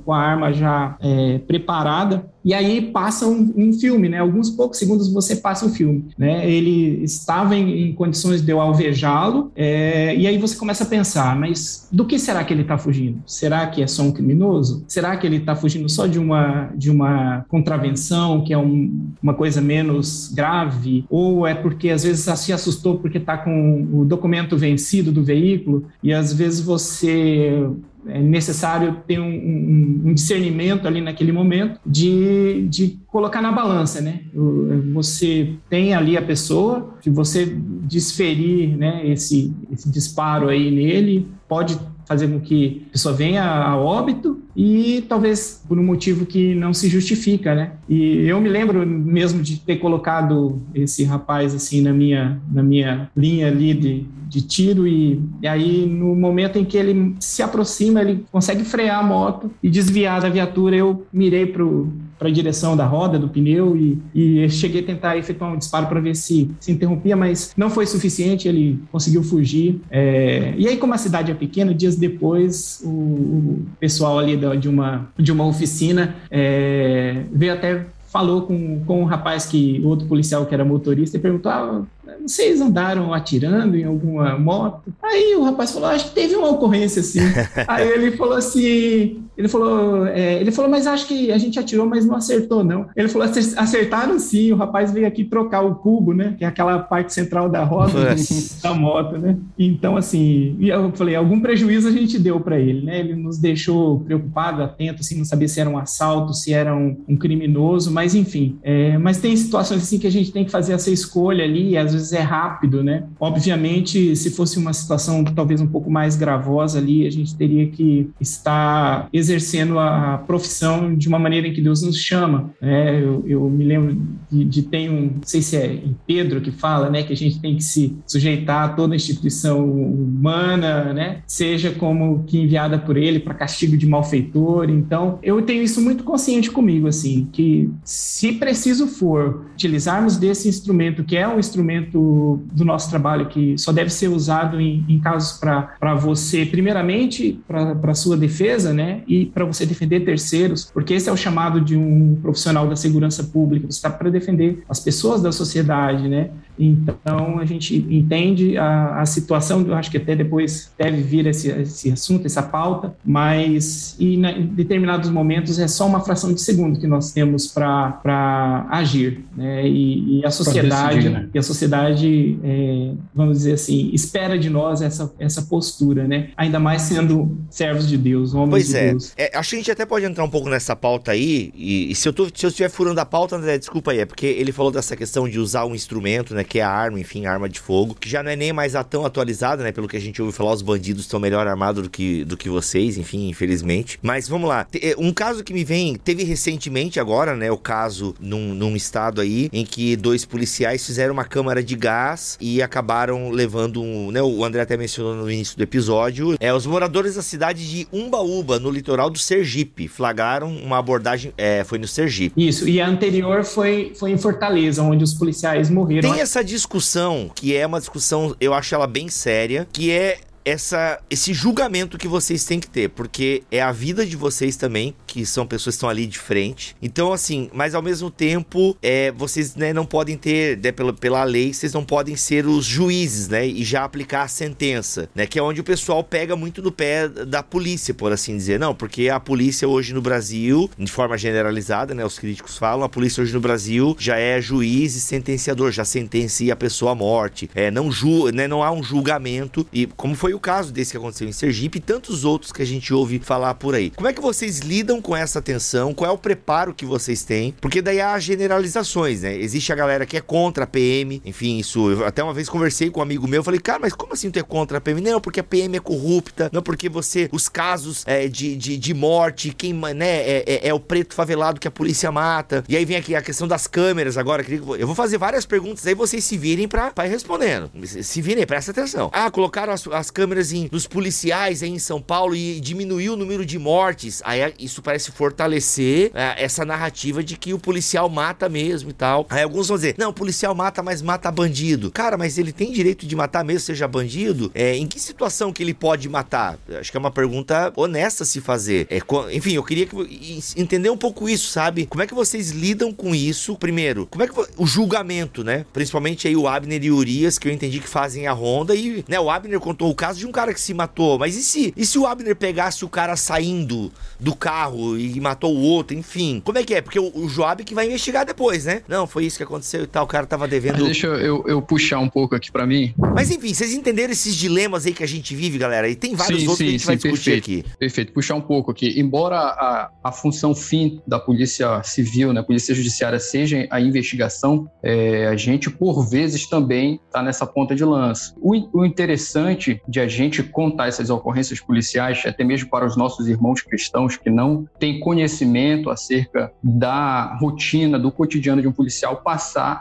com a arma já preparada. E aí passa um filme, né? Alguns poucos segundos você passa um filme, né? Ele estava em condições de eu alvejá-lo, e aí você começa a pensar, mas do que será que ele está fugindo? Será que é só um criminoso? Será que ele está fugindo só de uma contravenção, que é uma coisa menos grave? Ou é porque às vezes se assustou porque está com o documento vencido do veículo, e às vezes é necessário ter um discernimento ali naquele momento de colocar na balança, né? Você tem ali a pessoa, se você desferir, né, esse disparo aí nele, pode fazer com que a pessoa venha a óbito e talvez por um motivo que não se justifica, né? E eu me lembro mesmo de ter colocado esse rapaz assim na minha linha ali de tiro e aí no momento em que ele se aproxima, ele consegue frear a moto e desviar da viatura, eu mirei para a direção da roda, do pneu e cheguei a tentar efetuar um disparo para ver se interrompia, mas não foi suficiente, ele conseguiu fugir. E aí, como a cidade é pequena, dias depois, o pessoal ali de uma oficina veio até... falou com um rapaz, outro policial que era motorista, e perguntou, vocês andaram atirando em alguma moto? Aí o rapaz falou, acho que teve uma ocorrência, assim. Aí ele falou, mas acho que a gente atirou, mas não acertou, não. Ele falou, acertaram sim, o rapaz veio aqui trocar o cubo, né, que é aquela parte central da roda da moto, né. Então, assim, eu falei, algum prejuízo a gente deu para ele, né, ele nos deixou preocupado, atento, assim, não sabia se era um assalto, se era um criminoso, mas enfim, mas tem situações assim que a gente tem que fazer essa escolha ali, e às vezes vezes é rápido, né? Obviamente, se fosse uma situação talvez um pouco mais gravosa ali, a gente teria que estar exercendo a profissão de uma maneira em que Deus nos chama, né? Eu me lembro de tem um, não sei se é em Pedro que fala, né, que a gente tem que se sujeitar a toda a instituição humana, né, seja como que enviada por ele para castigo de malfeitor. Então, eu tenho isso muito consciente comigo, assim, que se preciso for utilizarmos desse instrumento, que é um instrumento do nosso trabalho, que só deve ser usado em casos para você, primeiramente, para sua defesa, né, e para você defender terceiros, porque esse é o chamado de um profissional da segurança pública, você está para defender as pessoas da sociedade, né? Então, a gente entende a situação, eu acho que até depois deve vir esse assunto, essa pauta, mas em determinados momentos é só uma fração de segundo que nós temos para agir, né? E a sociedade, decidir, né? E a sociedade vamos dizer assim, espera de nós essa postura, né? Ainda mais sendo servos de Deus, homens pois de Deus. Acho que a gente até pode entrar um pouco nessa pauta aí, e se eu estiver furando a pauta, André, desculpa aí, é porque ele falou dessa questão de usar um instrumento, né, que é a arma, enfim, a arma de fogo, que já não é nem mais tão atualizada, né, pelo que a gente ouve falar, os bandidos estão melhor armados do que vocês, enfim, infelizmente. Mas vamos lá, um caso que me vem, teve recentemente agora, né, o caso num estado aí, em que dois policiais fizeram uma câmara de gás e acabaram levando né, o André até mencionou no início do episódio, os moradores da cidade de Umbaúba, no litoral do Sergipe, flagraram uma abordagem, foi no Sergipe. Isso, e a anterior foi em Fortaleza, onde os policiais morreram. Tem essa discussão, que é uma discussão, eu acho ela bem séria, que é esse julgamento que vocês têm que ter, porque é a vida de vocês também, que são pessoas que estão ali de frente. Então, assim, mas ao mesmo tempo, vocês, né, não podem ter, né, pela lei, vocês não podem ser os juízes, né, e já aplicar a sentença, né, que é onde o pessoal pega muito no pé da polícia, por assim dizer. Não, porque a polícia hoje no Brasil, de forma generalizada, né, os críticos falam, a polícia hoje no Brasil já é juiz e sentenciador, já sentencia a pessoa à morte, né, não há um julgamento, e como foi o caso desse que aconteceu em Sergipe e tantos outros que a gente ouve falar por aí. Como é que vocês lidam com essa tensão? Qual é o preparo que vocês têm? Porque daí há generalizações, né? Existe a galera que é contra a PM, enfim, isso. Eu até uma vez conversei com um amigo meu, falei, cara, mas como assim tu é contra a PM? Não, porque a PM é corrupta, não porque você, os casos de morte, quem, né, é o preto favelado que a polícia mata. E aí vem aqui a questão das câmeras agora, eu vou fazer várias perguntas, aí vocês se virem pra ir respondendo. Se virem, presta atenção. Ah, colocaram as câmeras dos policiais aí em São Paulo e diminuiu o número de mortes. Aí isso parece fortalecer essa narrativa de que o policial mata mesmo e tal. Aí alguns vão dizer, não, o policial mata, mas mata bandido. Cara, mas ele tem direito de matar mesmo, seja bandido? Em que situação que ele pode matar? Acho que é uma pergunta honesta se fazer. Enfim, eu queria entender um pouco isso, sabe? Como é que vocês lidam com isso? Primeiro, como é que o julgamento, né? Principalmente aí o Abner e o Urias, que eu entendi que fazem a ronda e, né, o Abner contou o caso de um cara que se matou, mas e se o Abner pegasse o cara saindo do carro e matou o outro, enfim, como é que é? Porque o Joabe que vai investigar depois, né? Não, foi isso que aconteceu e tal, o cara tava devendo... Mas deixa eu puxar um pouco aqui pra mim. Mas enfim, vocês entenderam esses dilemas aí que a gente vive, galera, e tem vários outros que a gente vai discutir perfeito, aqui. Perfeito, puxar um pouco aqui. Embora a função fim da polícia civil, né, polícia judiciária seja a investigação, a gente por vezes também tá nessa ponta de lança. O interessante de a gente contar essas ocorrências policiais, até mesmo para os nossos irmãos cristãos que não têm conhecimento acerca da rotina, do cotidiano de um policial, passar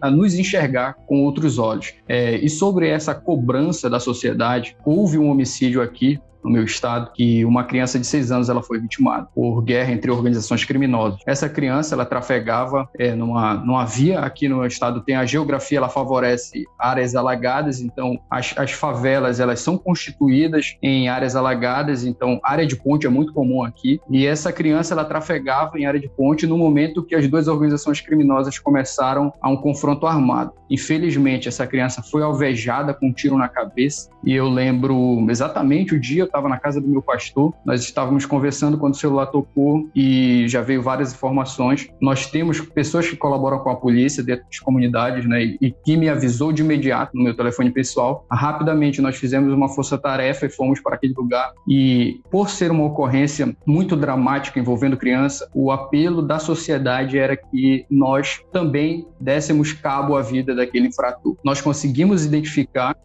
a nos enxergar com outros olhos. E sobre essa cobrança da sociedade, houve um homicídio aqui, no meu estado, que uma criança de 6 anos ela foi vitimada por guerra entre organizações criminosas. Essa criança, ela trafegava numa via, aqui no estado tem a geografia, ela favorece áreas alagadas, então as favelas, elas são constituídas em áreas alagadas, então área de ponte é muito comum aqui, e essa criança, ela trafegava em área de ponte no momento que as duas organizações criminosas começaram a um confronto armado. Infelizmente, essa criança foi alvejada com um tiro na cabeça, e eu lembro exatamente o dia estava na casa do meu pastor, nós estávamos conversando quando o celular tocou e já veio várias informações. Nós temos pessoas que colaboram com a polícia dentro das comunidades, né, e que me avisou de imediato no meu telefone pessoal. Rapidamente nós fizemos uma força-tarefa e fomos para aquele lugar. E por ser uma ocorrência muito dramática envolvendo criança, o apelo da sociedade era que nós também dessemos cabo à vida daquele infrator. Nós conseguimos identificar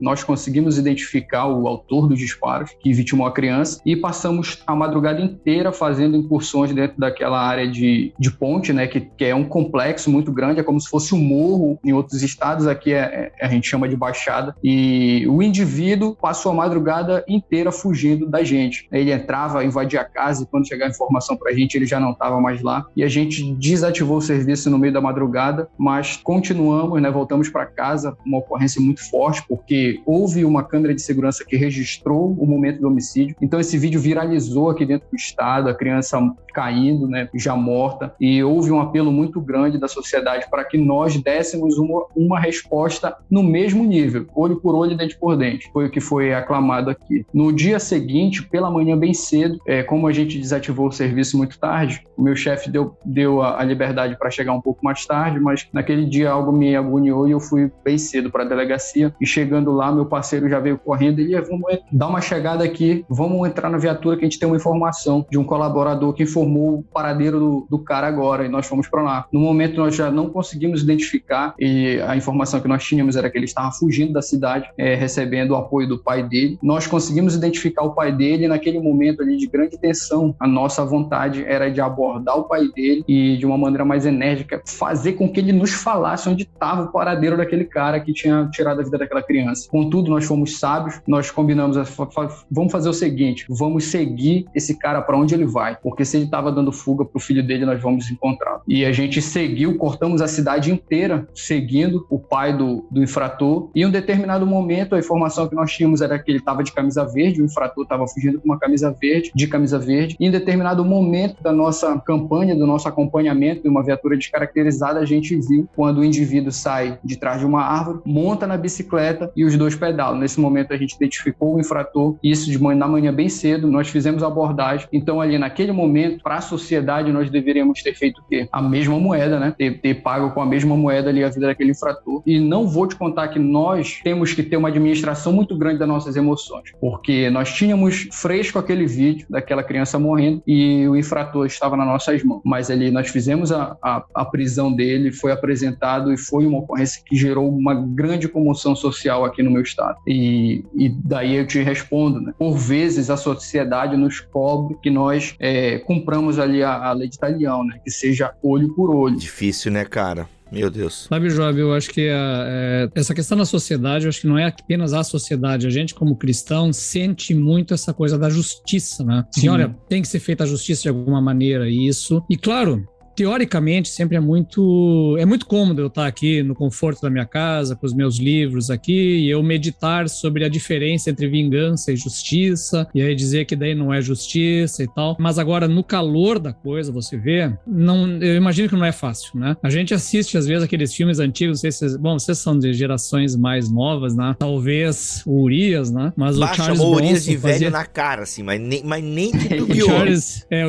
o autor dos disparos que vitimou a criança e passamos a madrugada inteira fazendo incursões dentro daquela área de ponte, né, que é um complexo muito grande, é como se fosse um morro em outros estados, aqui a gente chama de baixada, e o indivíduo passou a madrugada inteira fugindo da gente. Ele entrava, invadia a casa e quando chegava a informação pra gente, ele já não estava mais lá, e a gente desativou o serviço no meio da madrugada, mas continuamos, né, voltamos para casa, uma ocorrência muito forte, porque houve uma câmera de segurança que registrou o momento do homicídio, então esse vídeo viralizou aqui dentro do estado, a criança caindo, né, já morta, e houve um apelo muito grande da sociedade para que nós dessemos uma resposta no mesmo nível, olho por olho, dente por dente, foi o que foi aclamado aqui. No dia seguinte, pela manhã bem cedo, como a gente desativou o serviço muito tarde, o meu chefe deu a liberdade para chegar um pouco mais tarde, mas naquele dia algo me agoniou e eu fui bem cedo para a delegacia, e chegando lá, meu parceiro já veio correndo, ele vamos dar uma chegada aqui, vamos entrar na viatura que a gente tem uma informação de um colaborador que informou o paradeiro do cara agora, e nós fomos para lá. No momento nós já não conseguimos identificar, e a informação que nós tínhamos era que ele estava fugindo da cidade, recebendo o apoio do pai dele. Nós conseguimos identificar o pai dele, e naquele momento ali de grande tensão, a nossa vontade era de abordar o pai dele e de uma maneira mais enérgica, fazer com que ele nos falasse onde estava o paradeiro daquele cara que tinha tirado a vida daquela criança. Contudo, nós fomos sábios, nós combinamos, vamos fazer o seguinte, vamos seguir esse cara para onde ele vai, porque se ele estava dando fuga para o filho dele, nós vamos encontrá-lo. E a gente seguiu, cortamos a cidade inteira seguindo o pai do infrator, e em um determinado momento a informação que nós tínhamos era que ele estava de camisa verde, o infrator estava fugindo com uma camisa verde, e em determinado momento da nossa campanha, do nosso acompanhamento de uma viatura descaracterizada, a gente viu quando o indivíduo sai de trás de uma árvore, monta na bicicleta e os dois pedalam. Nesse momento a gente identificou o infrator, isso na manhã bem cedo, nós fizemos a abordagem. Então ali naquele momento, para a sociedade, nós deveríamos ter feito o quê? A mesma moeda, né? Ter pago com a mesma moeda ali a vida daquele infrator. E não vou te contar que nós temos que ter uma administração muito grande das nossas emoções, porque nós tínhamos fresco aquele vídeo daquela criança morrendo e o infrator estava nas nossas mãos. Mas ali nós fizemos a prisão dele, foi apresentado e foi uma ocorrência que gerou uma grande comoção social aqui no meu estado. E daí eu te respondo, né? Por vezes a sociedade nos cobre que nós cumpramos ali a lei de talião, né? Que seja olho por olho. Difícil, né, cara? Meu Deus. Sabe, Joabe, eu acho que essa questão da sociedade, eu acho que não é apenas a sociedade. A gente, como cristão, sente muito essa coisa da justiça, né? Sim. E olha, tem que ser feita a justiça de alguma maneira, isso. E claro, teoricamente, sempre é muito cômodo eu estar aqui no conforto da minha casa, com os meus livros aqui, e eu meditar sobre a diferença entre vingança e justiça, e aí dizer que daí não é justiça e tal. Mas agora, no calor da coisa, você vê, não, eu imagino que não é fácil, né? A gente assiste, às vezes, aqueles filmes antigos, não sei se... Bom, vocês são de gerações mais novas, né? Talvez o Urias, né? Mas o Charles Bronson... Urias de velho fazia... na cara, assim, mas nem titubeou.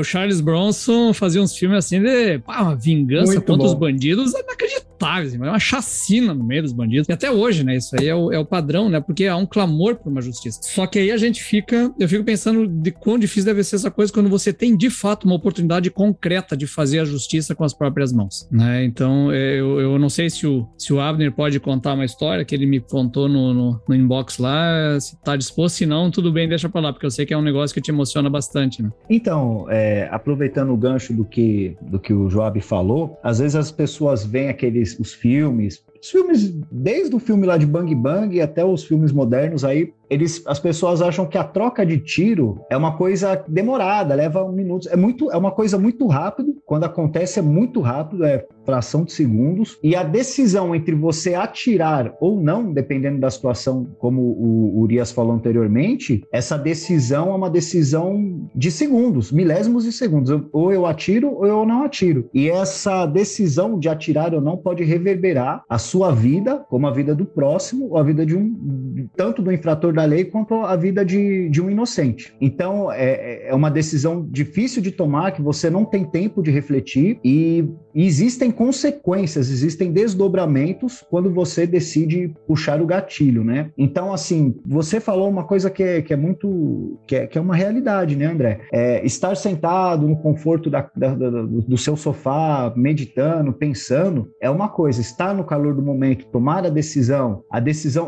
O Charles Bronson fazia uns filmes assim de... Pá, uma vingança muito contra bom. Os bandidos é inacreditável, assim, é uma chacina no meio dos bandidos. E até hoje, né? Isso aí é o padrão, né? Porque há um clamor por uma justiça. Só que aí eu fico pensando de quão difícil deve ser essa coisa quando você tem de fato uma oportunidade concreta de fazer a justiça com as próprias mãos, né? Então, eu não sei se o Abner pode contar uma história que ele me contou no inbox lá, se tá disposto, se não, tudo bem, deixa pra lá, porque eu sei que é um negócio que te emociona bastante, né? Então, aproveitando o gancho do que o Joabe falou, às vezes as pessoas veem os filmes, desde o filme lá de Bang Bang até os filmes modernos aí, as pessoas acham que a troca de tiro é uma coisa demorada, leva um minuto, é uma coisa muito rápida, quando acontece é muito rápido, é fração de segundos, e a decisão entre você atirar ou não, dependendo da situação, como o Urias falou anteriormente, essa decisão é uma decisão de segundos, milésimos de segundos, ou eu atiro ou eu não atiro, e essa decisão de atirar ou não pode reverberar a sua vida, como a vida do próximo, ou a vida de tanto do infrator da lei quanto à vida de um inocente. Então, é uma decisão difícil de tomar, que você não tem tempo de refletir, e existem consequências, existem desdobramentos quando você decide puxar o gatilho, né? Então, assim, você falou uma coisa que é uma realidade, né, André? Estar sentado no conforto do seu sofá, meditando, pensando, é uma coisa. Estar no calor do momento, tomar a decisão,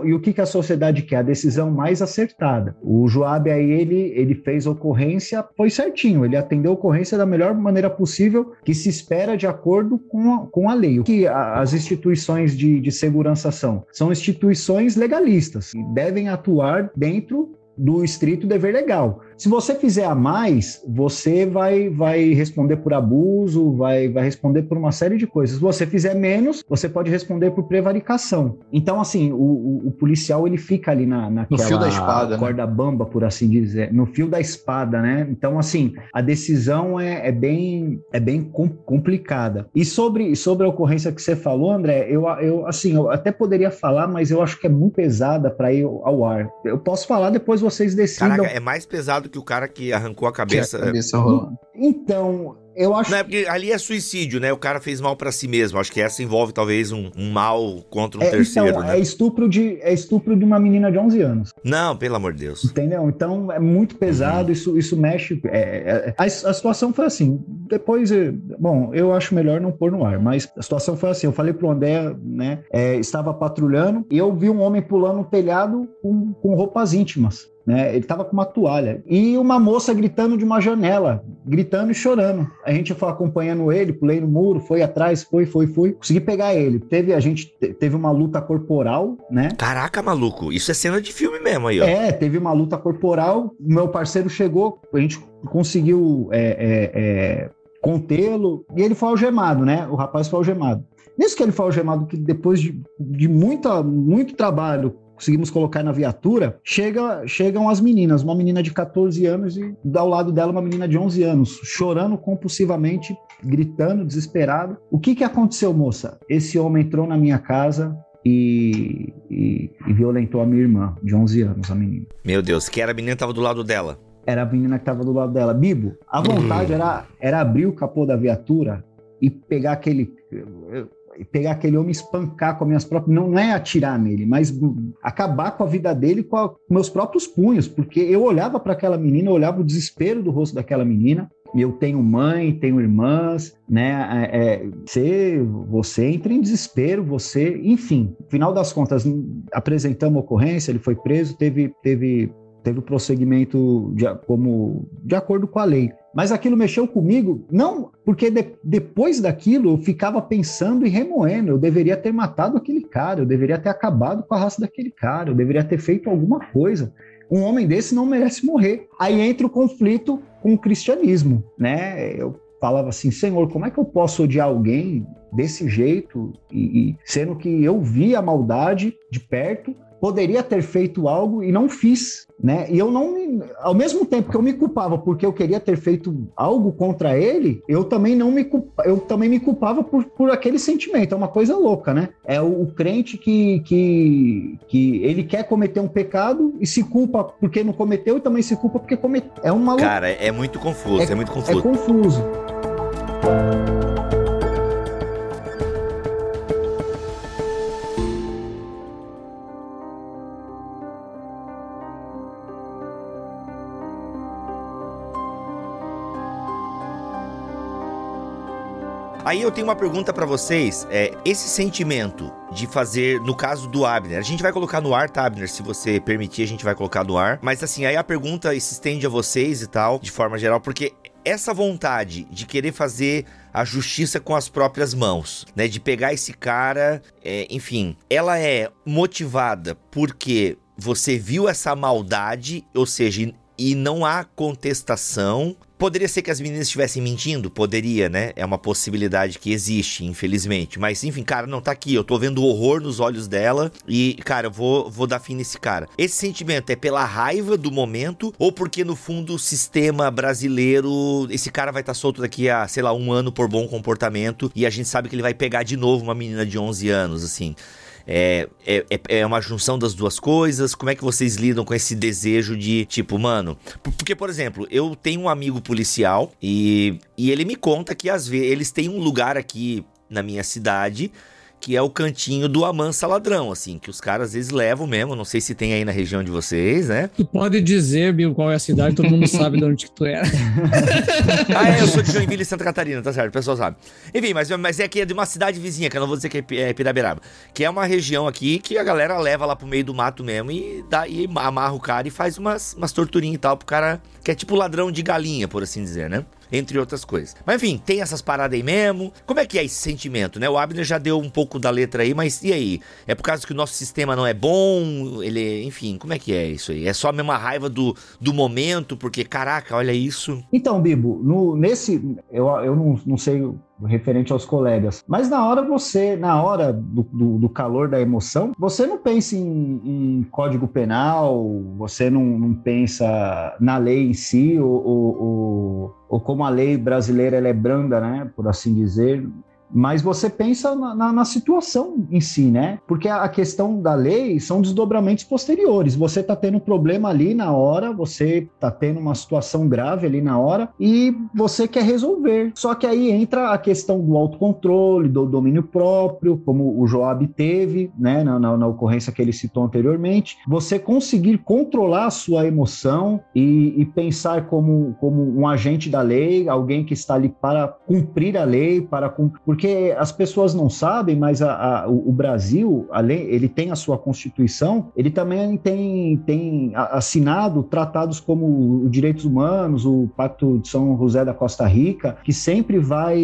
e o que a sociedade quer? A decisão mais acertada. O Joabe aí, ele fez a ocorrência, foi certinho, ele atendeu a ocorrência da melhor maneira possível, que se espera de acordo com a lei. O que as instituições de segurança são? São instituições legalistas, que devem atuar dentro do estrito dever legal. Se você fizer a mais, você vai responder por abuso, vai responder por uma série de coisas. Se você fizer menos, você pode responder por prevaricação. Então, assim, o policial, ele fica ali naquela no fio da espada, corda, né, bamba, por assim dizer. No fio da espada, né? Então, assim, a decisão é bem complicada. E sobre a ocorrência que você falou, André, eu até poderia falar, mas eu acho que é muito pesada para ir ao ar. Eu posso falar, depois vocês decidam. Caraca, é mais pesado que o cara que arrancou a cabeça. Que a cabeça rolando. Então, eu acho... Não, é porque ali é suicídio, né? O cara fez mal pra si mesmo. Acho que essa envolve, talvez, um mal contra um terceiro, então, né? É estupro de uma menina de 11 anos. Não, pelo amor de Deus. Entendeu? Então, é muito pesado. Isso mexe... A situação foi assim. Depois, bom, eu acho melhor não pôr no ar, mas a situação foi assim. Eu falei pro André, né? Estava patrulhando e eu vi um homem pulando um telhado com roupas íntimas. Né? Ele estava com uma toalha. E uma moça gritando de uma janela, gritando e chorando. A gente foi acompanhando ele, pulei no muro, foi atrás, foi. Consegui pegar ele. A gente teve uma luta corporal, né? Caraca, maluco, isso é cena de filme mesmo aí, ó. Teve uma luta corporal, meu parceiro chegou, a gente conseguiu contê-lo, e ele foi algemado, né? O rapaz foi algemado. Nisso que ele foi algemado, que depois de muito trabalho, conseguimos colocar na viatura, chegam as meninas, uma menina de 14 anos e ao lado dela uma menina de 11 anos, chorando compulsivamente, gritando, desesperada. O que aconteceu, moça? Esse homem entrou na minha casa e violentou a minha irmã, de 11 anos, a menina. Meu Deus, que era a menina que estava do lado dela? Era a menina que estava do lado dela. Bibo, a vontade era abrir o capô da viatura e pegar aquele... pegar aquele homem, espancar com as minhas próprias... Não é atirar nele, mas acabar com a vida dele com meus próprios punhos, porque eu olhava para aquela menina, eu olhava o desespero do rosto daquela menina. Eu tenho mãe, tenho irmãs, né? Você entra em desespero, enfim. No final das contas, apresentamos a ocorrência, ele foi preso, teve o prosseguimento de acordo com a lei. Mas aquilo mexeu comigo, não, porque depois daquilo eu ficava pensando e remoendo, eu deveria ter matado aquele cara, eu deveria ter acabado com a raça daquele cara, eu deveria ter feito alguma coisa. Um homem desse não merece morrer. Aí entra o conflito com o cristianismo, né? Eu falava assim, Senhor, como é que eu posso odiar alguém desse jeito, e sendo que eu vi a maldade de perto, poderia ter feito algo e não fiz, né? E eu não... Ao mesmo tempo que eu me culpava porque eu queria ter feito algo contra ele, eu também me culpava por aquele sentimento. É uma coisa louca, né? É o crente que ele quer cometer um pecado e se culpa porque não cometeu e também se culpa porque cometeu. É uma louca. Cara, é muito confuso, é muito confuso. É confuso. Aí eu tenho uma pergunta pra vocês, esse sentimento de fazer, no caso do Abner, a gente vai colocar no ar, tá, Abner? Se você permitir, a gente vai colocar no ar, mas assim, aí a pergunta se estende a vocês e tal, de forma geral, porque essa vontade de querer fazer a justiça com as próprias mãos, né, de pegar esse cara, enfim, ela é motivada porque você viu essa maldade, ou seja, e não há contestação. Poderia ser que as meninas estivessem mentindo? Poderia, né? É uma possibilidade que existe, infelizmente. Mas, enfim, cara, não tá aqui. Eu tô vendo o horror nos olhos dela e, cara, eu vou dar fim nesse cara. Esse sentimento é pela raiva do momento ou porque, no fundo, o sistema brasileiro... Esse cara vai estar solto daqui a, sei lá, um ano por bom comportamento e a gente sabe que ele vai pegar de novo uma menina de 11 anos, assim... É uma junção das duas coisas? Como é que vocês lidam com esse desejo de, tipo, mano... Porque, por exemplo, eu tenho um amigo policial e ele me conta que, às vezes, eles têm um lugar aqui na minha cidade... que é o cantinho do Amansa Ladrão, assim, que os caras às vezes levam mesmo, não sei se tem aí na região de vocês, né? Tu pode dizer, Bill, qual é a cidade, todo mundo sabe de onde que tu era. Ah, é, eu sou de Joinville, Santa Catarina, tá certo, o pessoal sabe. Enfim, mas é que é de uma cidade vizinha, que eu não vou dizer que é Piraberaba, que é uma região aqui que a galera leva lá pro meio do mato mesmo e amarra o cara e faz umas torturinhas e tal pro cara, que é tipo ladrão de galinha, por assim dizer, né? Entre outras coisas. Mas enfim, tem essas paradas aí mesmo. Como é que é esse sentimento, né? O Abner já deu um pouco da letra aí, mas e aí? É por causa que o nosso sistema não é bom? Ele, enfim, como é que é isso aí? É só a mesma raiva do momento? Porque, caraca, olha isso. Então, Bibo, eu não sei... referente aos colegas, mas na hora do calor da emoção, você não pensa em código penal, você não pensa na lei em si, ou como a lei brasileira ela é branda, né, por assim dizer, mas você pensa na situação em si, né, porque a questão da lei são desdobramentos posteriores, você tá tendo um problema ali na hora, você tá tendo uma situação grave ali na hora e você quer resolver, só que aí entra a questão do autocontrole, do domínio próprio, como o Joabe teve, né, na ocorrência que ele citou anteriormente, você conseguir controlar a sua emoção e pensar como um agente da lei, alguém que está ali para cumprir a lei, porque as pessoas não sabem, mas o Brasil, ele tem a sua Constituição, ele também tem assinado tratados como os Direitos Humanos, o Pacto de São José da Costa Rica, que sempre vai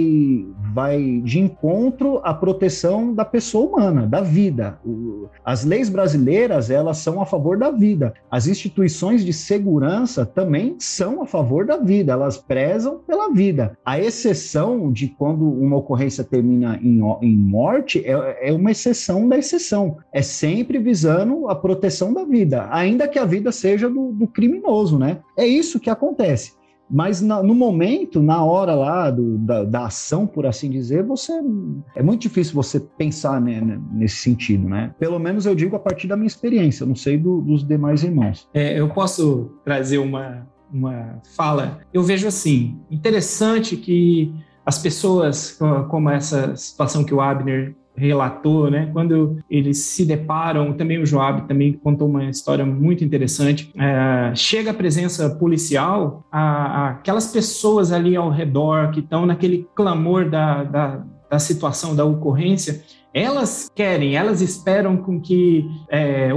de encontro à proteção da pessoa humana, da vida. As leis brasileiras, elas são a favor da vida. As instituições de segurança também são a favor da vida, elas prezam pela vida. A exceção de quando uma ocorrência termina em morte é uma exceção da exceção. É sempre visando a proteção da vida, ainda que a vida seja do criminoso, né? É isso que acontece. Mas no momento, na hora lá da ação, por assim dizer, é muito difícil você pensar, né, nesse sentido, né? Pelo menos eu digo a partir da minha experiência, eu não sei dos demais irmãos. Eu posso trazer uma fala? Eu vejo assim, interessante que as pessoas, como essa situação que o Abner relatou, né, quando eles se deparam, também o Joabe também contou uma história muito interessante, chega a presença policial, aquelas pessoas ali ao redor que estão naquele clamor da situação, da ocorrência, elas esperam com que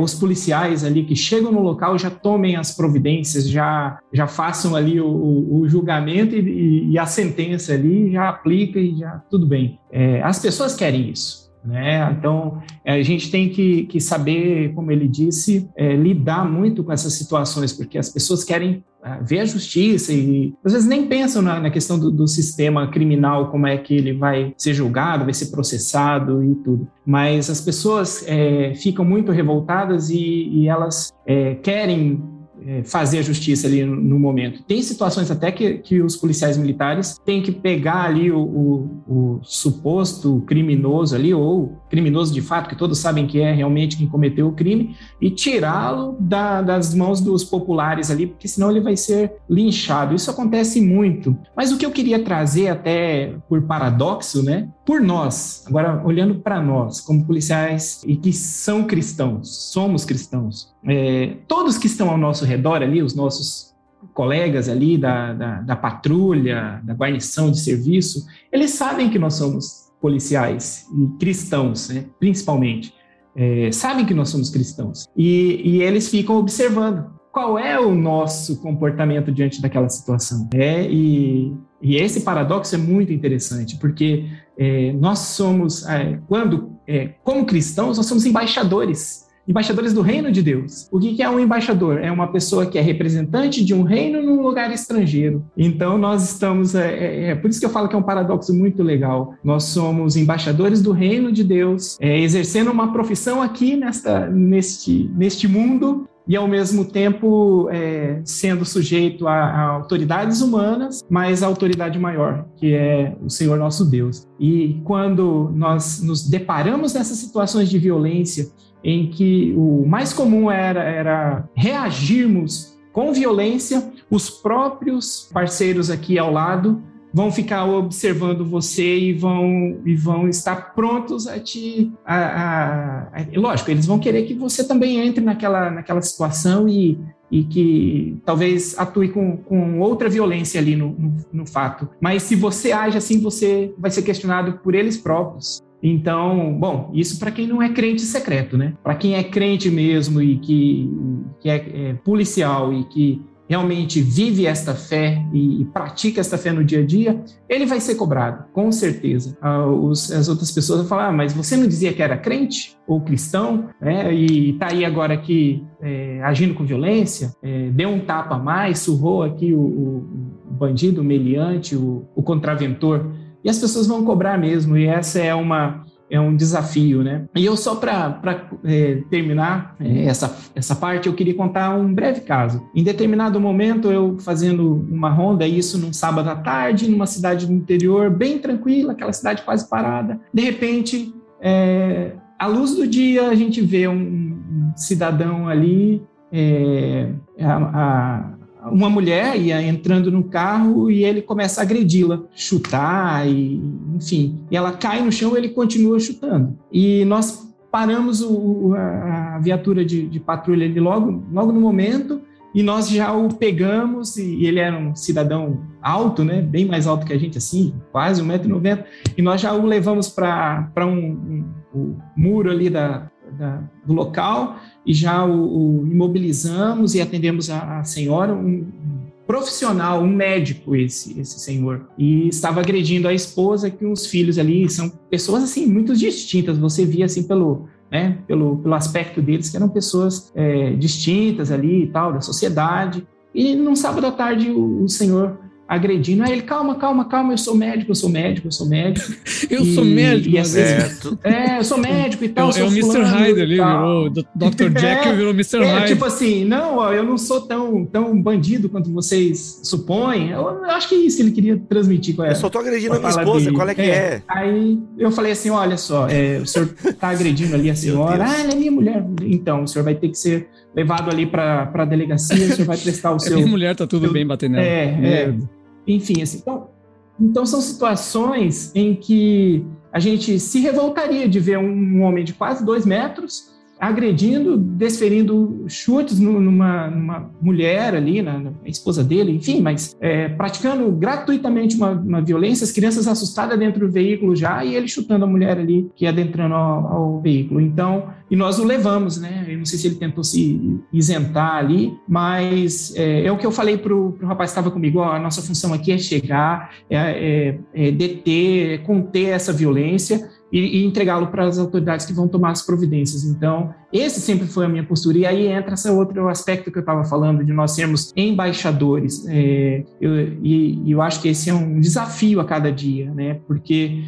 os policiais ali que chegam no local já tomem as providências, já façam ali o julgamento e a sentença ali, já aplica e já tudo bem. As pessoas querem isso, né? Então, a gente tem que saber, como ele disse, lidar muito com essas situações, porque as pessoas querem ver a justiça e às vezes nem pensam na questão do sistema criminal, como é que ele vai ser julgado, vai ser processado e tudo. Mas as pessoas ficam muito revoltadas e elas querem fazer a justiça ali no momento. Tem situações até que os policiais militares têm que pegar ali o suposto criminoso ali, ou criminoso de fato, que todos sabem que é realmente quem cometeu o crime, e tirá-lo das mãos dos populares ali, porque senão ele vai ser linchado. Isso acontece muito. Mas o que eu queria trazer até por paradoxo, né? Por nós, agora olhando para nós, como policiais e que são cristãos, somos cristãos, todos que estão ao nosso redor ali, os nossos colegas ali da patrulha, da guarnição de serviço, eles sabem que nós somos policiais e cristãos, né, principalmente. Sabem que nós somos cristãos e eles ficam observando qual é o nosso comportamento diante daquela situação. E esse paradoxo é muito interessante, porque nós somos, como cristãos, nós somos embaixadores do reino de Deus. O que é um embaixador? É uma pessoa que é representante de um reino num lugar estrangeiro. Então, nós estamos... por isso que eu falo que é um paradoxo muito legal. Nós somos embaixadores do reino de Deus, exercendo uma profissão aqui neste mundo, e, ao mesmo tempo, sendo sujeito a autoridades humanas, mas a autoridade maior, que é o Senhor nosso Deus. E quando nós nos deparamos nessas situações de violência, em que o mais comum era reagirmos com violência, os próprios parceiros aqui ao lado vão ficar observando você e vão estar prontos a te... Lógico, eles vão querer que você também entre naquela situação e que talvez atue com outra violência ali no fato. Mas se você age assim, você vai ser questionado por eles próprios. Então, bom, isso para quem não é crente secreto, né? Para quem é crente mesmo e que é policial e que realmente vive esta fé e pratica esta fé no dia a dia, ele vai ser cobrado, com certeza. As outras pessoas vão falar, mas você não dizia que era crente ou cristão, né? E está aí agora aqui agindo com violência, deu um tapa a mais, surrou aqui o bandido, o meliante, o contraventor, e as pessoas vão cobrar mesmo, e essa é um desafio, né? E eu só para terminar essa parte, eu queria contar um breve caso. Em determinado momento, eu fazendo uma ronda, isso num sábado à tarde, numa cidade do interior, bem tranquila, aquela cidade quase parada. De repente, à luz do dia, a gente vê um cidadão ali, uma mulher ia entrando no carro e ele começa a agredi-la, chutar, enfim. E ela cai no chão e ele continua chutando. E nós paramos a viatura de patrulha ali logo no momento e nós já o pegamos e ele era um cidadão alto, né? Bem mais alto que a gente, assim, quase 1,90 m. E nós já o levamos para um muro ali do local e já o imobilizamos e atendemos a senhora, um profissional, um médico esse senhor, e estava agredindo a esposa e os filhos ali, são pessoas assim muito distintas, você via assim pelo aspecto deles que eram pessoas distintas ali e tal, da sociedade, e num sábado à tarde o senhor agredindo, aí ele, calma, eu sou médico. Eu sou médico e tal. É o Mr. Hyde ali, virou o Dr. Jekyll, virou Mr. Hyde. Tipo assim, não, eu não sou tão bandido quanto vocês supõem. Eu acho que é isso que ele queria transmitir com ela. Eu só tô agredindo a minha esposa, dele. Qual é que é? Aí eu falei assim, olha só, o senhor tá agredindo ali a senhora, ela é minha mulher. Então, o senhor vai ter que ser levado ali para a delegacia, o senhor vai prestar o seu... minha mulher, tá tudo bem batendo nela. Enfim, assim, então são situações em que a gente se revoltaria de ver um homem de quase 2 metros agredindo, desferindo chutes numa mulher ali, na esposa dele, enfim, mas praticando gratuitamente uma violência, as crianças assustadas dentro do veículo já, e ele chutando a mulher ali, que adentrando ao veículo. Então, e nós o levamos, né? Eu não sei se ele tentou se isentar ali, mas é o que eu falei pro rapaz que estava comigo, a nossa função aqui é chegar, deter, conter essa violência, e entregá-lo para as autoridades que vão tomar as providências. Então, esse sempre foi a minha postura. E aí entra esse outro aspecto que eu estava falando, de nós sermos embaixadores. Eu acho que esse é um desafio a cada dia, né? Porque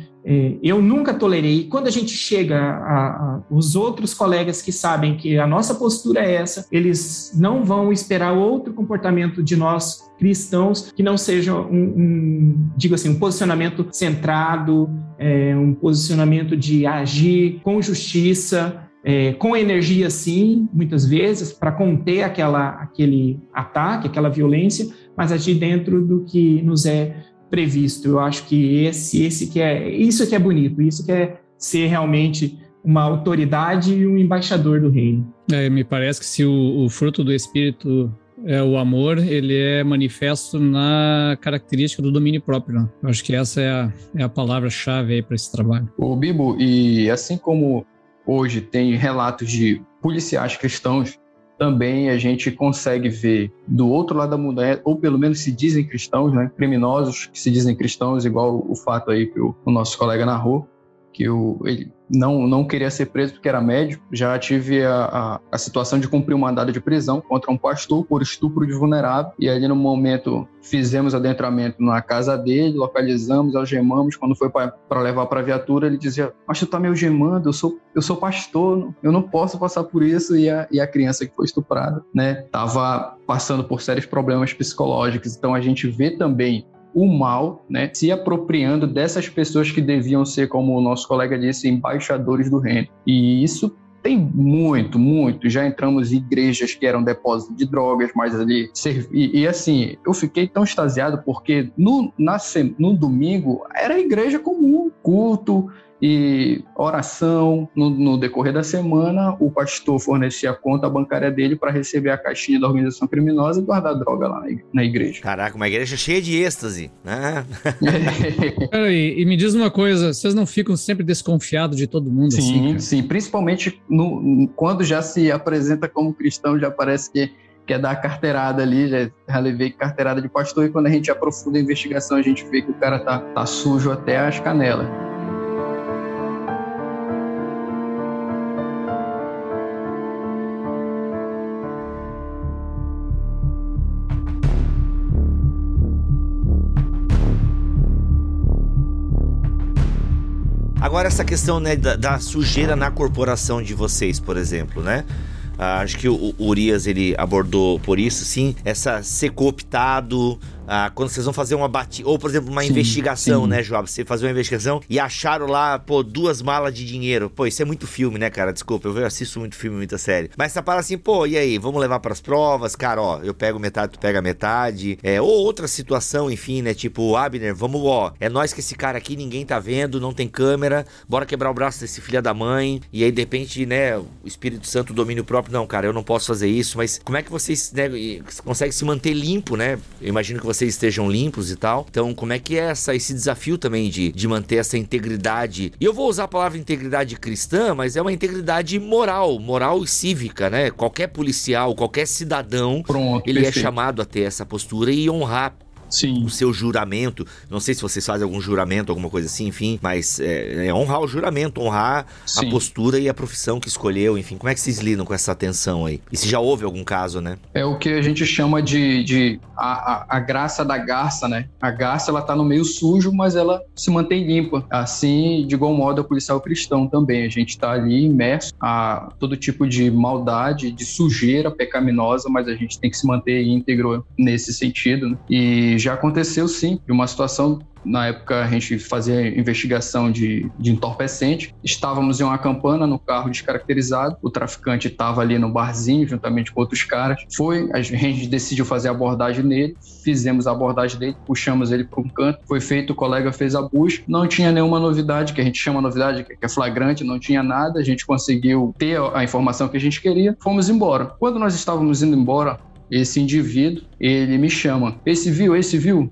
eu nunca tolerei. Quando a gente chega os outros colegas que sabem que a nossa postura é essa, eles não vão esperar outro comportamento de nós cristãos que não seja um posicionamento centrado, um posicionamento de agir com justiça, com energia, sim, muitas vezes, para conter aquele ataque, aquela violência, mas agir dentro do que nos é previsto. Eu acho que isso que é bonito, isso que é ser realmente uma autoridade e um embaixador do reino. Me parece que se o fruto do Espírito é o amor, ele é manifesto na característica do domínio próprio, né? Eu acho que essa é a palavra-chave aí para esse trabalho. Ô Bibo, e assim como hoje tem relatos de policiais cristãos, também a gente consegue ver do outro lado da moneda, ou pelo menos se dizem cristãos, né? Criminosos que se dizem cristãos, igual o fato aí que o nosso colega narrou, que ele não queria ser preso porque era médico. Já tive a situação de cumprir um mandado de prisão contra um pastor por estupro de vulnerável. E ali no momento fizemos adentramento na casa dele, localizamos, algemamos. Quando foi para levar para a viatura, ele dizia: mas tu tá me algemando, eu sou pastor, eu não posso passar por isso. E a criança que foi estuprada, né, tava passando por sérios problemas psicológicos. Então a gente vê também o mal, né, se apropriando dessas pessoas que deviam ser, como o nosso colega disse, embaixadores do reino. E isso tem muito, muito. Já entramos em igrejas que eram depósito de drogas, mas ali... E assim, eu fiquei tão extasiado porque no domingo era igreja comum, culto e oração. No decorrer da semana, o pastor fornecia a conta bancária dele para receber a caixinha da organização criminosa e guardar droga lá na igreja. Caraca, uma igreja cheia de êxtase. Ah. Peraí, e me diz uma coisa, vocês não ficam sempre desconfiados de todo mundo? Sim, principalmente quando já se apresenta como cristão, já parece que quer dar a carteirada ali, já levei carteirada de pastor, e quando a gente aprofunda a investigação, a gente vê que o cara tá sujo até as canelas. Agora, essa questão, né, da sujeira na corporação de vocês, por exemplo, né? Acho que o Urias, ele abordou por isso, sim, essa ser cooptado, quando vocês vão fazer uma batida, ou, por exemplo, uma investigação, né, Joab? Você fazer uma investigação e acharam lá, pô, 2 malas de dinheiro. Pô, isso é muito filme, né, cara? Desculpa, eu assisto muito filme, muita série. Mas essa parada assim, pô, e aí? Vamos levar pras provas? Cara, ó, eu pego metade, tu pega metade. É, ou outra situação, enfim, né, tipo, Abner, vamos, ó, é nós que esse cara aqui, ninguém tá vendo, não tem câmera, bora quebrar o braço desse filho da mãe. E aí, de repente, né, o Espírito Santo domina o próprio. Não, cara, eu não posso fazer isso. Mas como é que vocês, né, conseguem se manter limpo, né? Eu imagino que vocês estejam limpos e tal. Então, como é que é esse desafio também de manter essa integridade? E eu vou usar a palavra integridade cristã, mas é uma integridade moral e cívica, né? Qualquer policial, qualquer cidadão, ele é chamado a ter essa postura e honrar. Sim. O seu juramento, não sei se vocês fazem algum juramento, alguma coisa assim, enfim, mas é honrar o juramento, honrar, sim, a postura e a profissão que escolheu, enfim. Como é que vocês lidam com essa tensão aí? E se já houve algum caso, né? É o que a gente chama de a graça da garça, né? A garça, ela tá no meio sujo, mas ela se mantém limpa. Assim, de igual modo, o policial cristão também. A gente tá ali imerso a todo tipo de maldade, de sujeira pecaminosa, mas a gente tem que se manter íntegro nesse sentido, né? E já aconteceu, sim, de uma situação. Na época, a gente fazia investigação de entorpecente. Estávamos em uma campana, no carro descaracterizado. O traficante estava ali no barzinho, juntamente com outros caras. A gente decidiu fazer a abordagem nele. Fizemos a abordagem dele, puxamos ele para um canto. Foi feito, o colega fez a busca. Não tinha nenhuma novidade, que a gente chama novidade, que é flagrante, não tinha nada. A gente conseguiu ter a informação que a gente queria. Fomos embora. Quando nós estávamos indo embora, esse indivíduo, ele me chama. Esse viu?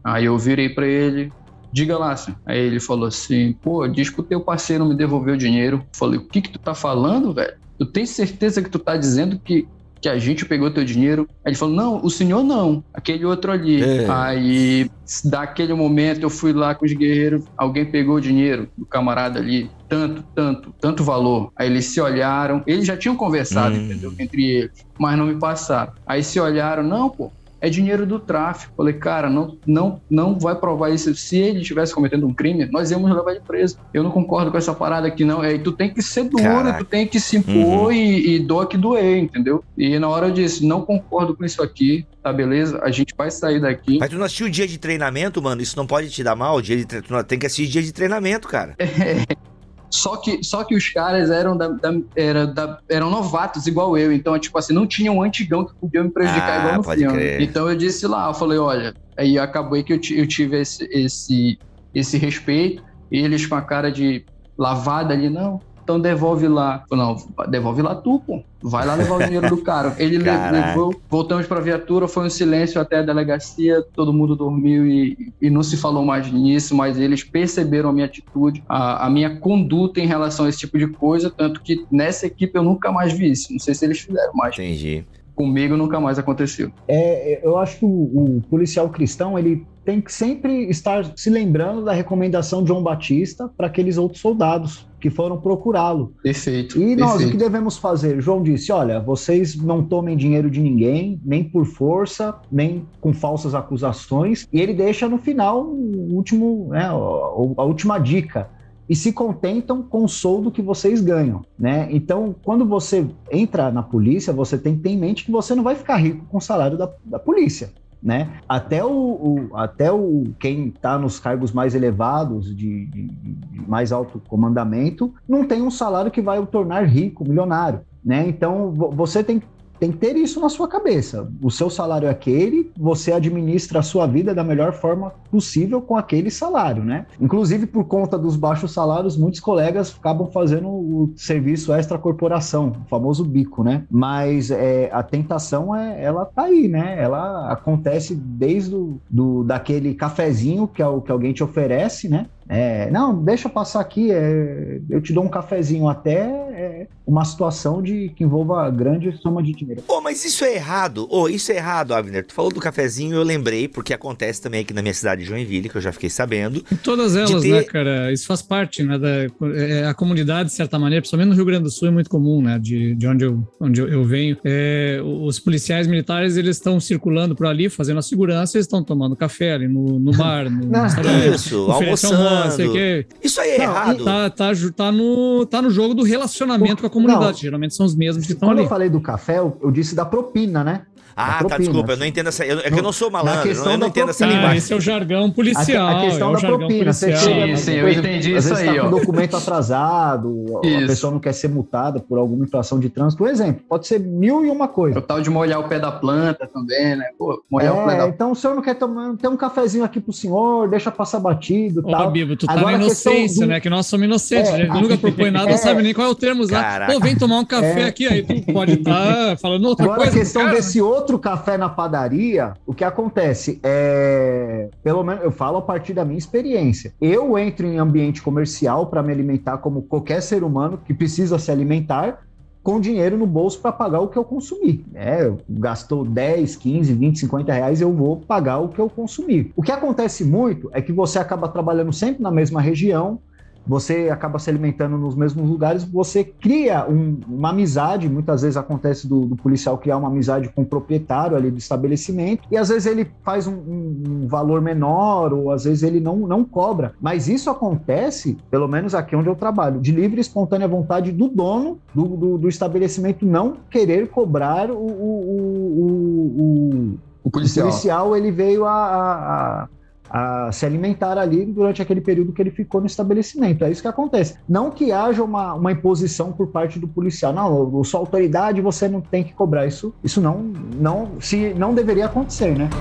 Aí eu virei pra ele, diga lá, assim. Aí ele falou assim, pô, diz que o teu parceiro me devolveu o dinheiro. Falei, o que tu tá falando, velho? Tu tem certeza que tu tá dizendo que a gente pegou teu dinheiro? Aí ele falou, não, o senhor não, aquele outro ali. É. Aí, daquele momento, eu fui lá com os guerreiros, alguém pegou o dinheiro do camarada ali, tanto valor. Aí eles se olharam, eles já tinham conversado, entendeu, entre eles, mas não me passaram. Aí se olharam, não, pô, é dinheiro do tráfico. Falei, cara, não vai provar isso. Se ele estivesse cometendo um crime, nós íamos levar ele preso. Eu não concordo com essa parada aqui, não. É, tu tem que ser duro, tu tem que se impor e doa que doer, entendeu? E na hora eu disse, não concordo com isso aqui, tá, beleza? A gente vai sair daqui. Mas tu não assistiu o dia de treinamento, mano? Isso não pode te dar mal? Tu tem que assistir o dia de treinamento, cara. Só que os caras eram novatos igual eu, então, tipo assim, não tinha um antigão que podia me prejudicar igual no filme. Crer. Então eu disse lá, eu falei, olha, aí acabou que eu tive esse respeito, e eles com a cara de lavada ali, não, então devolve lá. Eu, não, devolve lá tu, pô. Vai lá levar o dinheiro do cara. Ele levou, voltamos pra viatura, foi um silêncio até a delegacia, todo mundo dormiu e não se falou mais nisso, mas eles perceberam a minha atitude, a minha conduta em relação a esse tipo de coisa, tanto que nessa equipe eu nunca mais vi isso. Não sei se eles fizeram mais. Entendi. Comigo nunca mais aconteceu. Eu acho que o policial cristão, ele tem que sempre estar se lembrando da recomendação de João Batista para aqueles outros soldados que foram procurá-lo. Perfeito. E nós, perfeito. O que devemos fazer? João disse, olha, vocês não tomem dinheiro de ninguém, nem por força, nem com falsas acusações. E ele deixa no final o último, né, a última dica. E se contentam com o soldo que vocês ganham, né? Então, quando você entra na polícia, você tem que ter em mente que você não vai ficar rico com o salário da polícia, né? Quem está nos cargos mais elevados, de mais alto comandamento, não tem um salário que vai o tornar rico, milionário, né? Então, você tem que ter isso na sua cabeça. O seu salário é aquele, você administra a sua vida da melhor forma possível com aquele salário, né? Inclusive, por conta dos baixos salários, muitos colegas acabam fazendo o serviço extra-corporação, o famoso bico, né? Mas a tentação, ela tá aí, né? Ela acontece desde daquele cafezinho que é o que alguém te oferece, né? Não, deixa eu passar aqui, eu te dou um cafezinho até uma situação que envolva grande soma de dinheiro. Mas isso é errado, isso é errado, Abner. Tu falou do cafezinho, eu lembrei, porque acontece também aqui na minha cidade de Joinville, que eu já fiquei sabendo. E todas elas, né, cara, isso faz parte, né, a comunidade, de certa maneira, principalmente no Rio Grande do Sul, é muito comum, né, de onde eu venho. Os policiais militares, eles estão circulando por ali, fazendo a segurança, eles estão tomando café ali no bar, no restaurante. Isso, almoçando. Isso aí é errado. Tá no jogo do relacionamento com a comunidade. Não, geralmente são os mesmos que estão ali. Quando eu falei do café, eu disse da propina, né? Tá, desculpa, eu não entendo essa... que eu não sou malandro, eu não entendo essa linguagem. Esse é o jargão policial. A questão da propina. Você chega, sim, eu entendi isso aí. Às vezes tá com o documento atrasado, a pessoa não quer ser multada por alguma infração de trânsito. Por exemplo, pode ser mil e uma coisa. O tal de molhar o pé da planta também, né? Pô, molhar o pé da... Então o senhor não quer tomar... Tem um cafezinho aqui pro senhor, deixa passar batido e tal. Bibo, tu tá na inocência, né? Que nós somos inocentes. A gente nunca propõe nada, não sabe nem qual é o termo lá. Vem tomar um café aqui, aí tu pode estar falando outra coisa. Agora a questão desse outro café na padaria, o que acontece pelo menos eu falo a partir da minha experiência, eu entro em ambiente comercial para me alimentar como qualquer ser humano que precisa se alimentar, com dinheiro no bolso para pagar o que eu consumi. Gastou 10, 15, 20, 50 reais, eu vou pagar o que eu consumi. O que acontece muito é que você acaba trabalhando sempre na mesma região, você acaba se alimentando nos mesmos lugares, você cria uma amizade, muitas vezes acontece do policial criar uma amizade com o proprietário ali do estabelecimento, e às vezes ele faz um valor menor, ou às vezes ele não cobra. Mas isso acontece, pelo menos aqui onde eu trabalho, de livre e espontânea vontade do dono do estabelecimento não querer cobrar o policial. O policial, ele veio a se alimentar ali durante aquele período que ele ficou no estabelecimento. É isso que acontece. Não que haja uma imposição por parte do policial. Não, eu sou autoridade, você não tem que cobrar. Isso não deveria acontecer, né?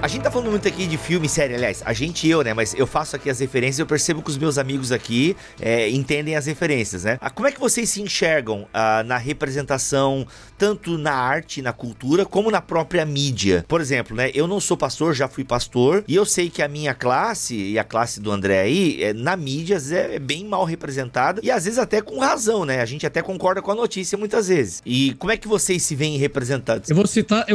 A gente tá falando muito aqui de filme, série, aliás, a gente e eu, né, mas eu faço aqui as referências, eu percebo que os meus amigos aqui entendem as referências, né? Como é que vocês se enxergam na representação, tanto na arte, na cultura, como na própria mídia? Por exemplo, né, eu não sou pastor, já fui pastor, e eu sei que a minha classe, e a classe do André aí, na mídia, às vezes é bem mal representada, e às vezes até com razão, né? A gente até concorda com a notícia muitas vezes. E como é que vocês se veem representados? Eu vou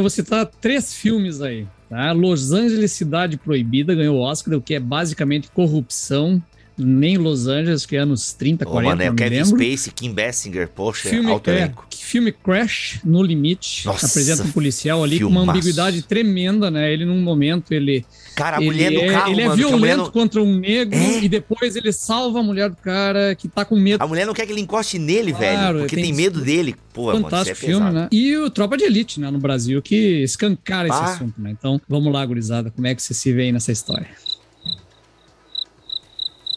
citar três filmes aí. Tá? Los Angeles, Cidade Proibida, ganhou o Oscar, o que é basicamente corrupção, nem Los Angeles, que é anos 30, 40, mano, não Kevin lembro. Spacey, Kim Basinger, poxa, alto elenco. Filme Crash, No Limite. Nossa, apresenta um policial ali filmaço, com uma ambiguidade tremenda, né? Ele, num momento, ele... Cara, a mulher do carro, ele é violento contra um negro e depois ele salva a mulher do cara que tá com medo. A mulher não quer que ele encoste nele, velho, porque tem medo dele. Pô, fantástico filme, né? E o Tropa de Elite, né, no Brasil, que escancara esse assunto, né? Então, vamos lá, gurizada, como é que você se vê aí nessa história?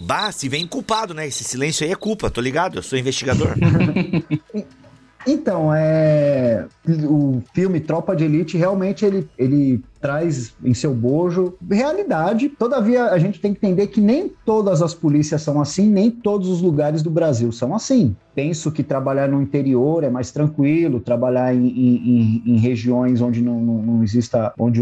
Bah, se vem culpado, né? Esse silêncio aí é culpa, tô ligado? Eu sou investigador. Então, o filme Tropa de Elite, realmente ele traz em seu bojo realidade. Todavia, a gente tem que entender que nem todas as polícias são assim, nem todos os lugares do Brasil são assim. Penso que trabalhar no interior é mais tranquilo, trabalhar em regiões onde não exista, onde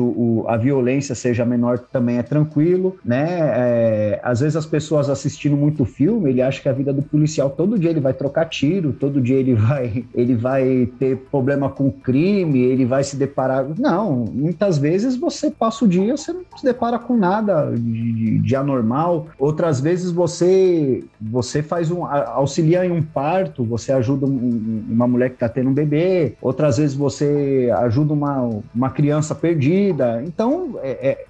a violência seja menor também é tranquilo, né? Às vezes as pessoas assistindo muito filme, ele acha que a vida do policial, todo dia ele vai trocar tiro, todo dia ele vai ter problema com o crime, ele vai se deparar... Não, muitas vezes você passa o dia, você não se depara com nada de anormal. Outras vezes você faz auxilia em um par, você ajuda uma mulher que está tendo um bebê, outras vezes você ajuda uma criança perdida. Então,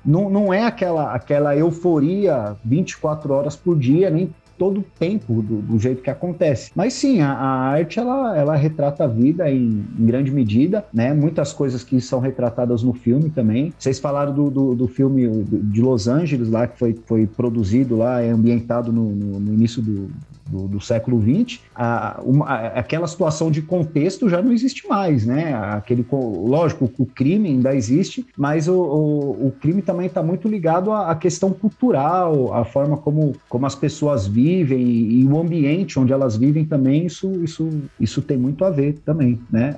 não é aquela euforia 24 horas por dia, nem todo o tempo do jeito que acontece. Mas sim, a arte ela retrata a vida em grande medida, né? Muitas coisas que são retratadas no filme também. Vocês falaram do filme de Los Angeles, lá que foi produzido, lá é ambientado no início do século XX. Aquela situação de contexto já não existe mais, né? Lógico, o crime ainda existe, mas o crime também está muito ligado à questão cultural, à forma como as pessoas vivem e o ambiente onde elas vivem também, isso tem muito a ver também, né?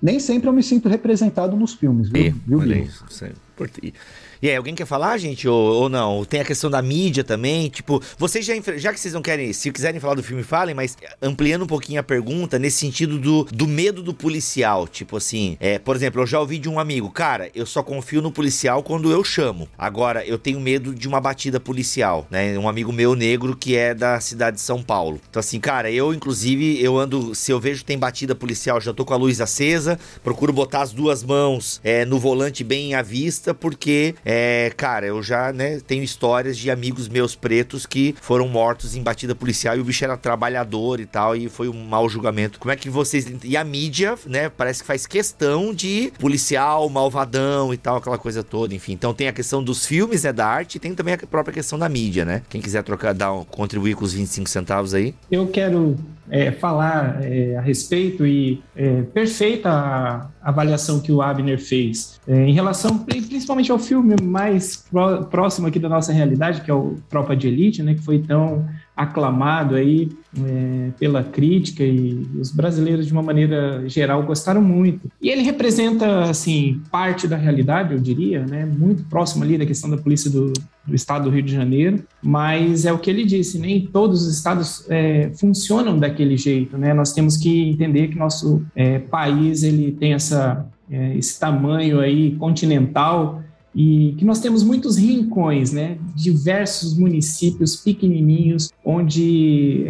Nem sempre eu me sinto representado nos filmes, viu? Olha isso, sempre. E aí, alguém quer falar, gente, ou não? Tem a questão da mídia também, tipo, vocês já que vocês não querem, se quiserem falar do filme, falem, mas ampliando um pouquinho a pergunta, nesse sentido do medo do policial, tipo assim, por exemplo, eu já ouvi de um amigo, cara, eu só confio no policial quando eu chamo, agora eu tenho medo de uma batida policial, né, um amigo meu negro que é da cidade de São Paulo, então assim, cara, eu inclusive, eu ando, se eu vejo que tem batida policial, já tô com a luz acesa, procuro botar as duas mãos no volante bem à vista, porque... cara, eu já, né, tenho histórias de amigos meus pretos que foram mortos em batida policial e o bicho era trabalhador e tal, e foi um mau julgamento. Como é que vocês... E a mídia, né, parece que faz questão de policial, malvadão e tal, aquela coisa toda, enfim. Então tem a questão dos filmes, né, da arte, e tem também a própria questão da mídia, né? Quem quiser contribuir com os 25 centavos aí. Eu quero... falar a respeito e perfeita a avaliação que o Abner fez em relação principalmente ao filme mais próximo aqui da nossa realidade, que é o Tropa de Elite, né, que foi tão aclamado aí pela crítica, e os brasileiros de uma maneira geral gostaram muito. E ele representa, assim, parte da realidade, eu diria, né, muito próximo ali da questão da polícia do estado do Rio de Janeiro, mas é o que ele disse, nem todos os estados funcionam daquele jeito, né, nós temos que entender que nosso país, ele tem esse tamanho aí continental, e que nós temos muitos rincões, né? Diversos municípios pequenininhos, onde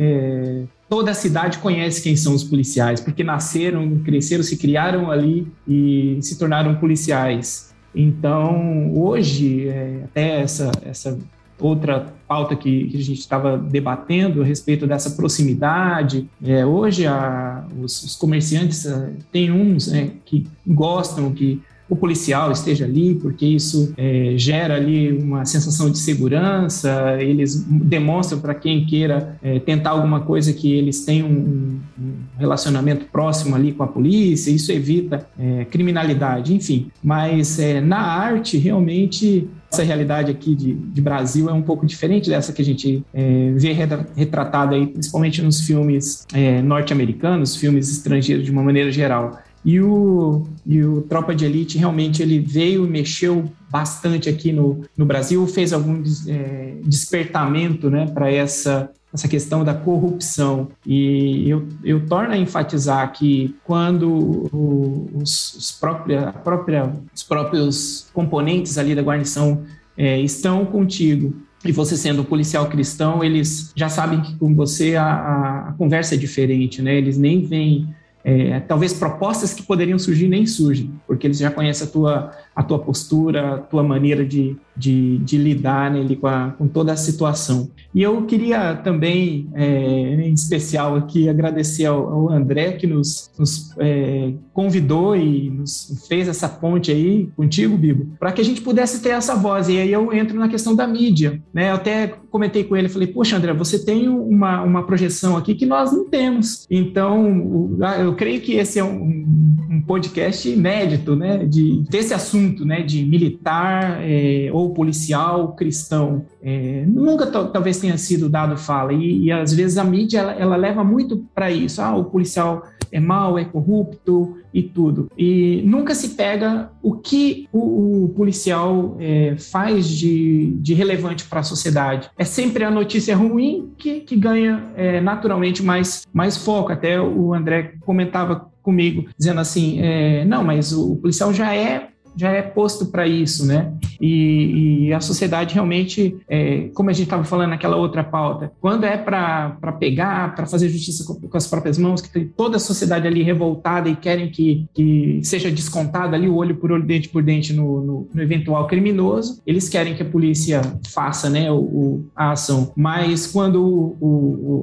toda a cidade conhece quem são os policiais, porque nasceram, cresceram, se criaram ali e se tornaram policiais. Então, hoje, até essa outra pauta que a gente estava debatendo a respeito dessa proximidade. Hoje, os comerciantes, tem uns que gostam que o policial esteja ali, porque isso gera ali uma sensação de segurança, eles demonstram para quem queira tentar alguma coisa que eles têm um relacionamento próximo ali com a polícia, isso evita criminalidade, enfim. Mas na arte, realmente, essa realidade aqui de Brasil é um pouco diferente dessa que a gente vê retratada aí, principalmente nos filmes norte-americanos, filmes estrangeiros de uma maneira geral. E o Tropa de Elite, realmente, ele veio e mexeu bastante aqui no Brasil, fez algum despertamento, né, para essa questão da corrupção. E eu torno a enfatizar que quando os próprios componentes ali da guarnição estão contigo, e você sendo um policial cristão, eles já sabem que com você a conversa é diferente, né? Eles nem vêm... talvez propostas que poderiam surgir nem surgem, porque eles já conhecem a tua postura, a tua maneira de lidar, né, com toda a situação. E eu queria também, em especial aqui, agradecer ao André, que nos convidou e nos fez essa ponte aí contigo, Bibo, para que a gente pudesse ter essa voz. E aí eu entro na questão da mídia, né? Eu até comentei com ele, falei, poxa, André, você tem uma projeção aqui que nós não temos. Então, eu creio que esse é um podcast inédito, né, desse assunto, cinto, né, de militar ou policial cristão. Nunca talvez tenha sido dado fala, e às vezes a mídia ela leva muito para isso. Ah, o policial é mau, é corrupto e tudo. E nunca se pega o que o policial faz de relevante para a sociedade. É sempre a notícia ruim que ganha naturalmente mais foco. Até o André comentava comigo, dizendo assim, não, mas o policial já é posto para isso, né? E a sociedade realmente, como a gente estava falando naquela outra pauta, quando é para pegar, para fazer justiça com as próprias mãos, que tem toda a sociedade ali revoltada e querem que seja descontado ali o olho por olho, dente por dente no eventual criminoso, eles querem que a polícia faça, né, a ação. Mas quando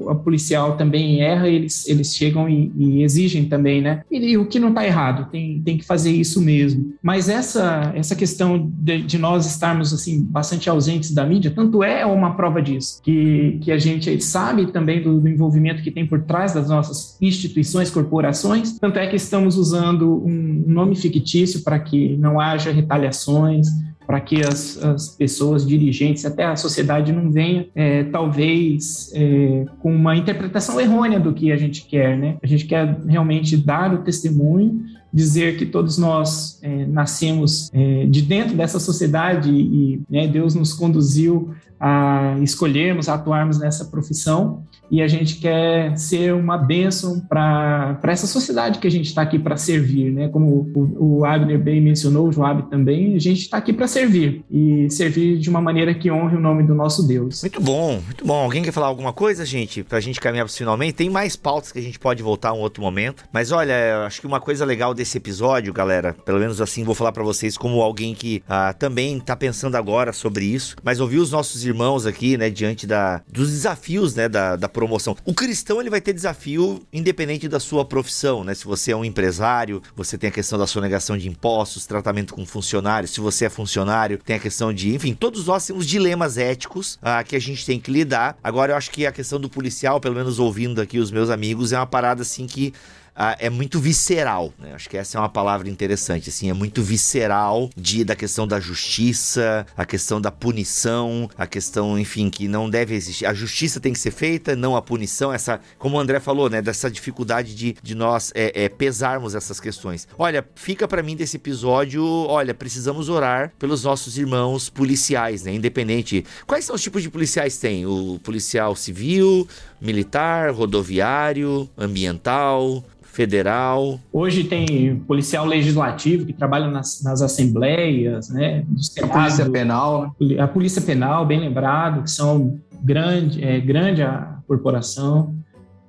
a policial também erra, eles chegam e exigem também, né? E o que não está errado, tem que fazer isso mesmo. Mas essa questão de nós estarmos assim, bastante ausentes da mídia, tanto é uma prova disso, que a gente sabe também do envolvimento que tem por trás das nossas instituições, corporações, tanto é que estamos usando um nome fictício para que não haja retaliações, para que as pessoas, dirigentes, até a sociedade não venha, talvez, com uma interpretação errônea do que a gente quer, né? A gente quer realmente dar o testemunho, dizer que todos nós nascemos de dentro dessa sociedade e, né, Deus nos conduziu a escolhermos, a atuarmos nessa profissão, e a gente quer ser uma bênção para essa sociedade que a gente está aqui para servir, né? Como o Abner bem mencionou, o Joabe também, a gente está aqui para servir, e servir de uma maneira que honre o nome do nosso Deus. Muito bom, muito bom. Alguém quer falar alguma coisa, gente? Para a gente caminhar para o finalmente, tem mais pautas que a gente pode voltar a um outro momento, mas olha, acho que uma coisa legal desse episódio, galera, pelo menos assim vou falar para vocês como alguém que também está pensando agora sobre isso, mas ouvir os nossos irmãos aqui, né, diante dos desafios, né, da promoção. O cristão, ele vai ter desafio independente da sua profissão, né? Se você é um empresário, você tem a questão da sonegação de impostos, tratamento com funcionários. Se você é funcionário, tem a questão de, enfim, todos nós temos dilemas éticos que a gente tem que lidar. Agora, eu acho que a questão do policial, pelo menos ouvindo aqui os meus amigos, é uma parada assim que é muito visceral, né? Acho que essa é uma palavra interessante, assim, é muito visceral da questão da justiça, a questão da punição, a questão, enfim, que não deve existir. A justiça tem que ser feita, não a punição, essa, como o André falou, né, dessa dificuldade de nós pesarmos essas questões. Olha, fica pra mim desse episódio, olha, precisamos orar pelos nossos irmãos policiais, né, independente. Quais são os tipos de policiais tem? O policial civil, militar, rodoviário, ambiental, federal. Hoje tem policial legislativo que trabalha nas assembleias, né? Do Senado, a polícia penal. A polícia penal, bem lembrado, que são grande a corporação.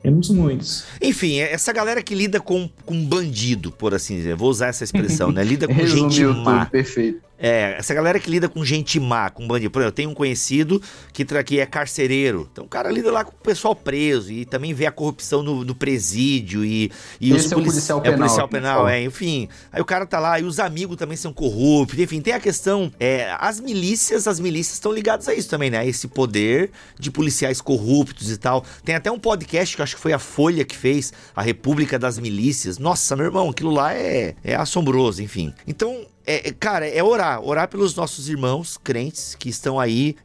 Temos muitos. Enfim, essa galera que lida com bandido, por assim dizer. Vou usar essa expressão, né? Lida com gente má. Tudo, perfeito. Essa galera que lida com gente má, com bandido. Por exemplo, eu tenho um conhecido que é carcereiro. Então o cara lida lá com o pessoal preso e também vê a corrupção no presídio e os policial penal. É o policial penal, enfim. Aí o cara tá lá e os amigos também são corruptos. Enfim, tem a questão, as milícias estão ligadas a isso também, né? A esse poder de policiais corruptos e tal. Tem até um podcast que eu acho que foi a Folha que fez, a República das Milícias. Nossa, meu irmão, aquilo lá é assombroso, enfim. Então, cara, é orar pelos nossos irmãos crentes que estão aí,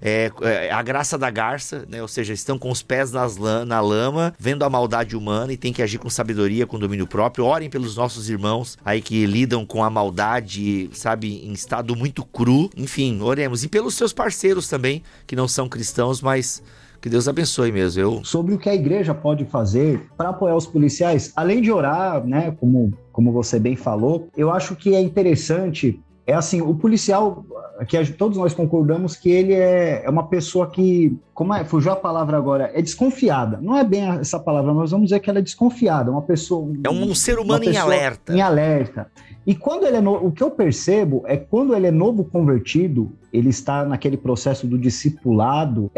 a graça da garça, né? Ou seja, estão com os pés na lama, vendo a maldade humana e tem que agir com sabedoria, com domínio próprio. Orem pelos nossos irmãos aí que lidam com a maldade, sabe, em estado muito cru. Enfim, oremos. E pelos seus parceiros também, que não são cristãos, mas que Deus abençoe mesmo. Sobre o que a igreja pode fazer para apoiar os policiais, além de orar, né, como você bem falou, eu acho que é interessante, assim, o policial, que todos nós concordamos que ele é uma pessoa que, fugiu a palavra agora, é desconfiada. Não é bem essa palavra, mas vamos dizer que ela é desconfiada, uma pessoa... É um ser humano em alerta. Em alerta. E quando ele o que eu percebo é quando ele é novo convertido, ele está naquele processo do discipulado,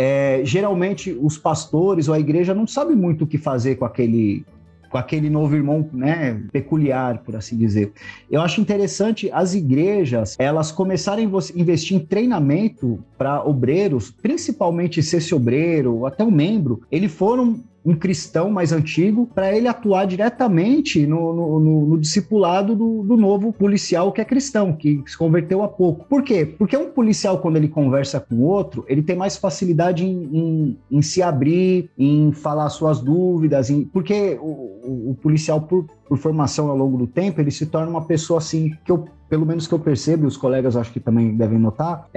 geralmente os pastores ou a igreja não sabe muito o que fazer com aquele novo irmão, né, peculiar, por assim dizer. Eu acho interessante as igrejas, elas começarem a investir em treinamento para obreiros, principalmente se esse obreiro, até um membro, ele for um um cristão mais antigo, para ele atuar diretamente no discipulado do novo policial que é cristão, que se converteu há pouco. Por quê? Porque um policial, quando ele conversa com o outro, ele tem mais facilidade em se abrir, em falar suas dúvidas, porque o policial, por formação ao longo do tempo, ele se torna uma pessoa assim, que eu, pelo menos que eu percebo, e os colegas acho que também devem notar,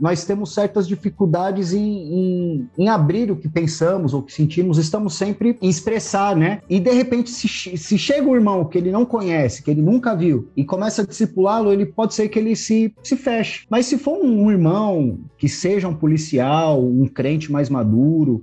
nós temos certas dificuldades em abrir o que pensamos, ou o que sentimos, estamos sempre em expressar, né? E de repente, se chega um irmão que ele não conhece, que ele nunca viu, e começa a discipulá-lo, ele pode ser que ele se feche. Mas se for um irmão que seja um policial, um crente mais maduro,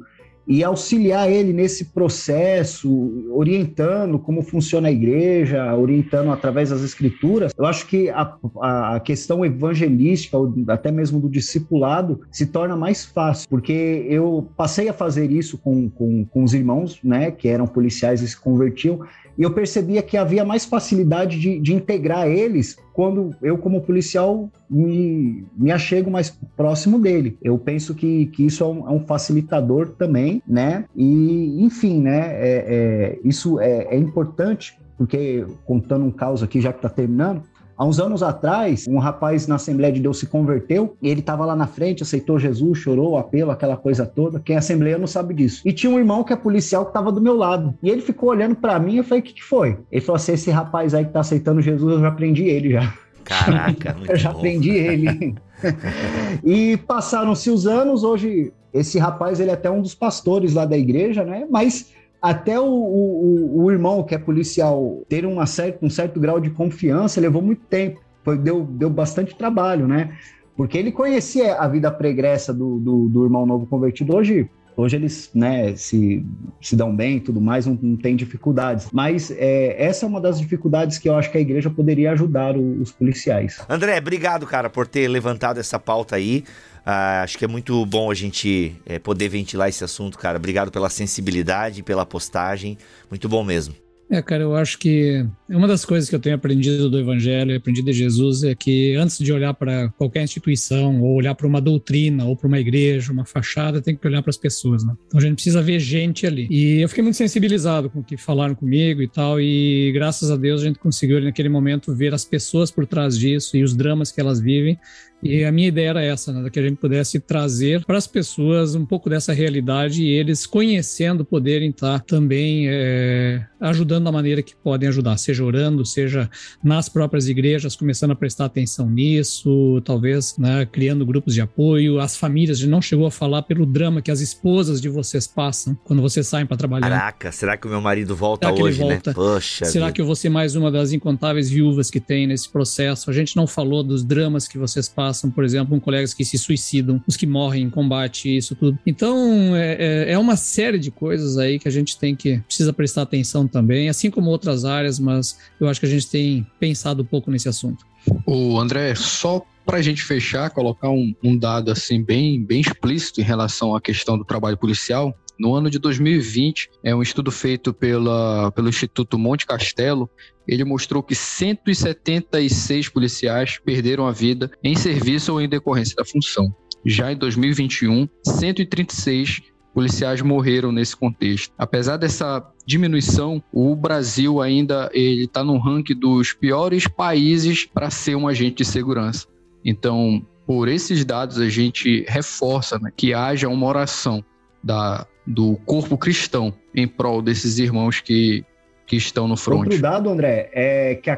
e auxiliar ele nesse processo, orientando como funciona a igreja, orientando através das escrituras, eu acho que a questão evangelística, ou até mesmo do discipulado, se torna mais fácil, porque eu passei a fazer isso com os irmãos, né, que eram policiais e se convertiam, e eu percebia que havia mais facilidade de integrar eles quando eu, como policial, me achego mais próximo dele. Eu penso que isso é um facilitador também, né? E, enfim, né? Isso é importante, porque, contando um caso aqui, já que está terminando, há uns anos atrás, um rapaz na Assembleia de Deus se converteu, e ele estava lá na frente, aceitou Jesus, chorou, o apelo, aquela coisa toda. Quem é assembleia não sabe disso. E tinha um irmão que é policial que estava do meu lado. E ele ficou olhando para mim, eu falei, o que foi? Ele falou assim, esse rapaz aí que tá aceitando Jesus, eu já prendi ele já. Caraca, muito eu já prendi ele. E passaram-se os anos, hoje esse rapaz, ele é até um dos pastores lá da igreja, né? Mas... até o irmão, que é policial, ter um certo grau de confiança, levou muito tempo, deu bastante trabalho, né? Porque ele conhecia a vida pregressa do irmão novo convertido. Hoje eles, né, se dão bem e tudo mais, não tem dificuldades. Mas essa é uma das dificuldades que eu acho que a igreja poderia ajudar os policiais. André, obrigado, cara, por ter levantado essa pauta aí. Acho que é muito bom a gente poder ventilar esse assunto, cara. Obrigado pela sensibilidade, pela postagem. Muito bom mesmo. Cara, eu acho que uma das coisas que eu tenho aprendido do Evangelho, aprendido de Jesus, é que antes de olhar para qualquer instituição, ou olhar para uma doutrina, ou para uma igreja, uma fachada, tem que olhar para as pessoas, né? Então a gente precisa ver gente ali. E eu fiquei muito sensibilizado com o que falaram comigo e tal, e graças a Deus a gente conseguiu naquele momento ver as pessoas por trás disso e os dramas que elas vivem. E a minha ideia era essa, né? Que a gente pudesse trazer para as pessoas um pouco dessa realidade e eles, conhecendo, poderem estar também ajudando da maneira que podem ajudar, seja orando, seja nas próprias igrejas, começando a prestar atenção nisso, talvez, né, criando grupos de apoio. As famílias, a gente não chegou a falar pelo drama que as esposas de vocês passam quando vocês saem para trabalhar. Caraca, será que o meu marido volta hoje, né? Poxa. Será que eu vou ser mais uma das incontáveis viúvas que tem nesse processo? A gente não falou dos dramas que vocês passam. Por exemplo, colegas que se suicidam, os que morrem em combate, isso tudo. Então, é uma série de coisas aí que a gente precisa prestar atenção também, assim como outras áreas, mas eu acho que a gente tem pensado um pouco nesse assunto. O André, só para a gente fechar, colocar um dado assim bem explícito em relação à questão do trabalho policial. No ano de 2020, um estudo feito pelo Instituto Monte Castelo, ele mostrou que 176 policiais perderam a vida em serviço ou em decorrência da função. Já em 2021, 136 policiais morreram nesse contexto. Apesar dessa diminuição, o Brasil ainda está no ranking dos piores países para ser um agente de segurança. Então, por esses dados, a gente reforça, né, que haja uma oração do corpo cristão em prol desses irmãos que estão no front. Outro dado, André, é que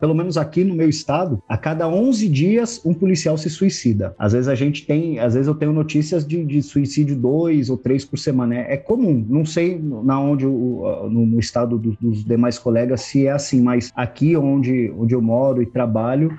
pelo menos aqui no meu estado, a cada 11 dias um policial se suicida. Às vezes eu tenho notícias de suicídio 2 ou 3 por semana. É comum. Não sei no estado dos demais colegas se é assim, mas aqui onde eu moro e trabalho,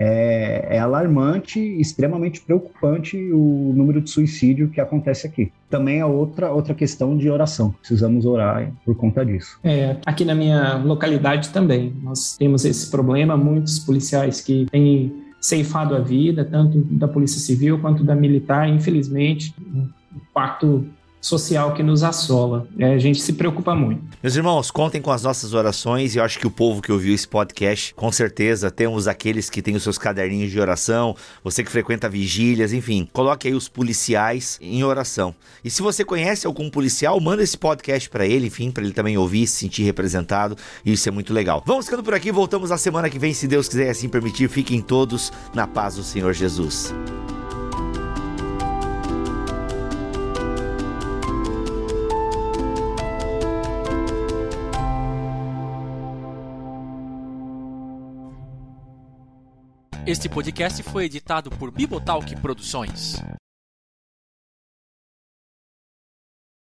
é alarmante, extremamente preocupante o número de suicídio que acontece aqui. Também é outra questão de oração. Precisamos orar por conta disso. Aqui na minha localidade também, nós temos esse problema. Muitos policiais que têm ceifado a vida, tanto da Polícia Civil quanto da Militar, infelizmente, um impacto social que nos assola. A gente se preocupa muito. Meus irmãos, contem com as nossas orações, e eu acho que o povo que ouviu esse podcast, com certeza, temos aqueles que têm os seus caderninhos de oração, você que frequenta vigílias, enfim, coloque aí os policiais em oração. E se você conhece algum policial, manda esse podcast pra ele, enfim, pra ele também ouvir, se sentir representado, e isso é muito legal. Vamos ficando por aqui, voltamos na semana que vem, se Deus quiser e assim permitir. Fiquem todos na paz do Senhor Jesus. Este podcast foi editado por Bibotalk Produções.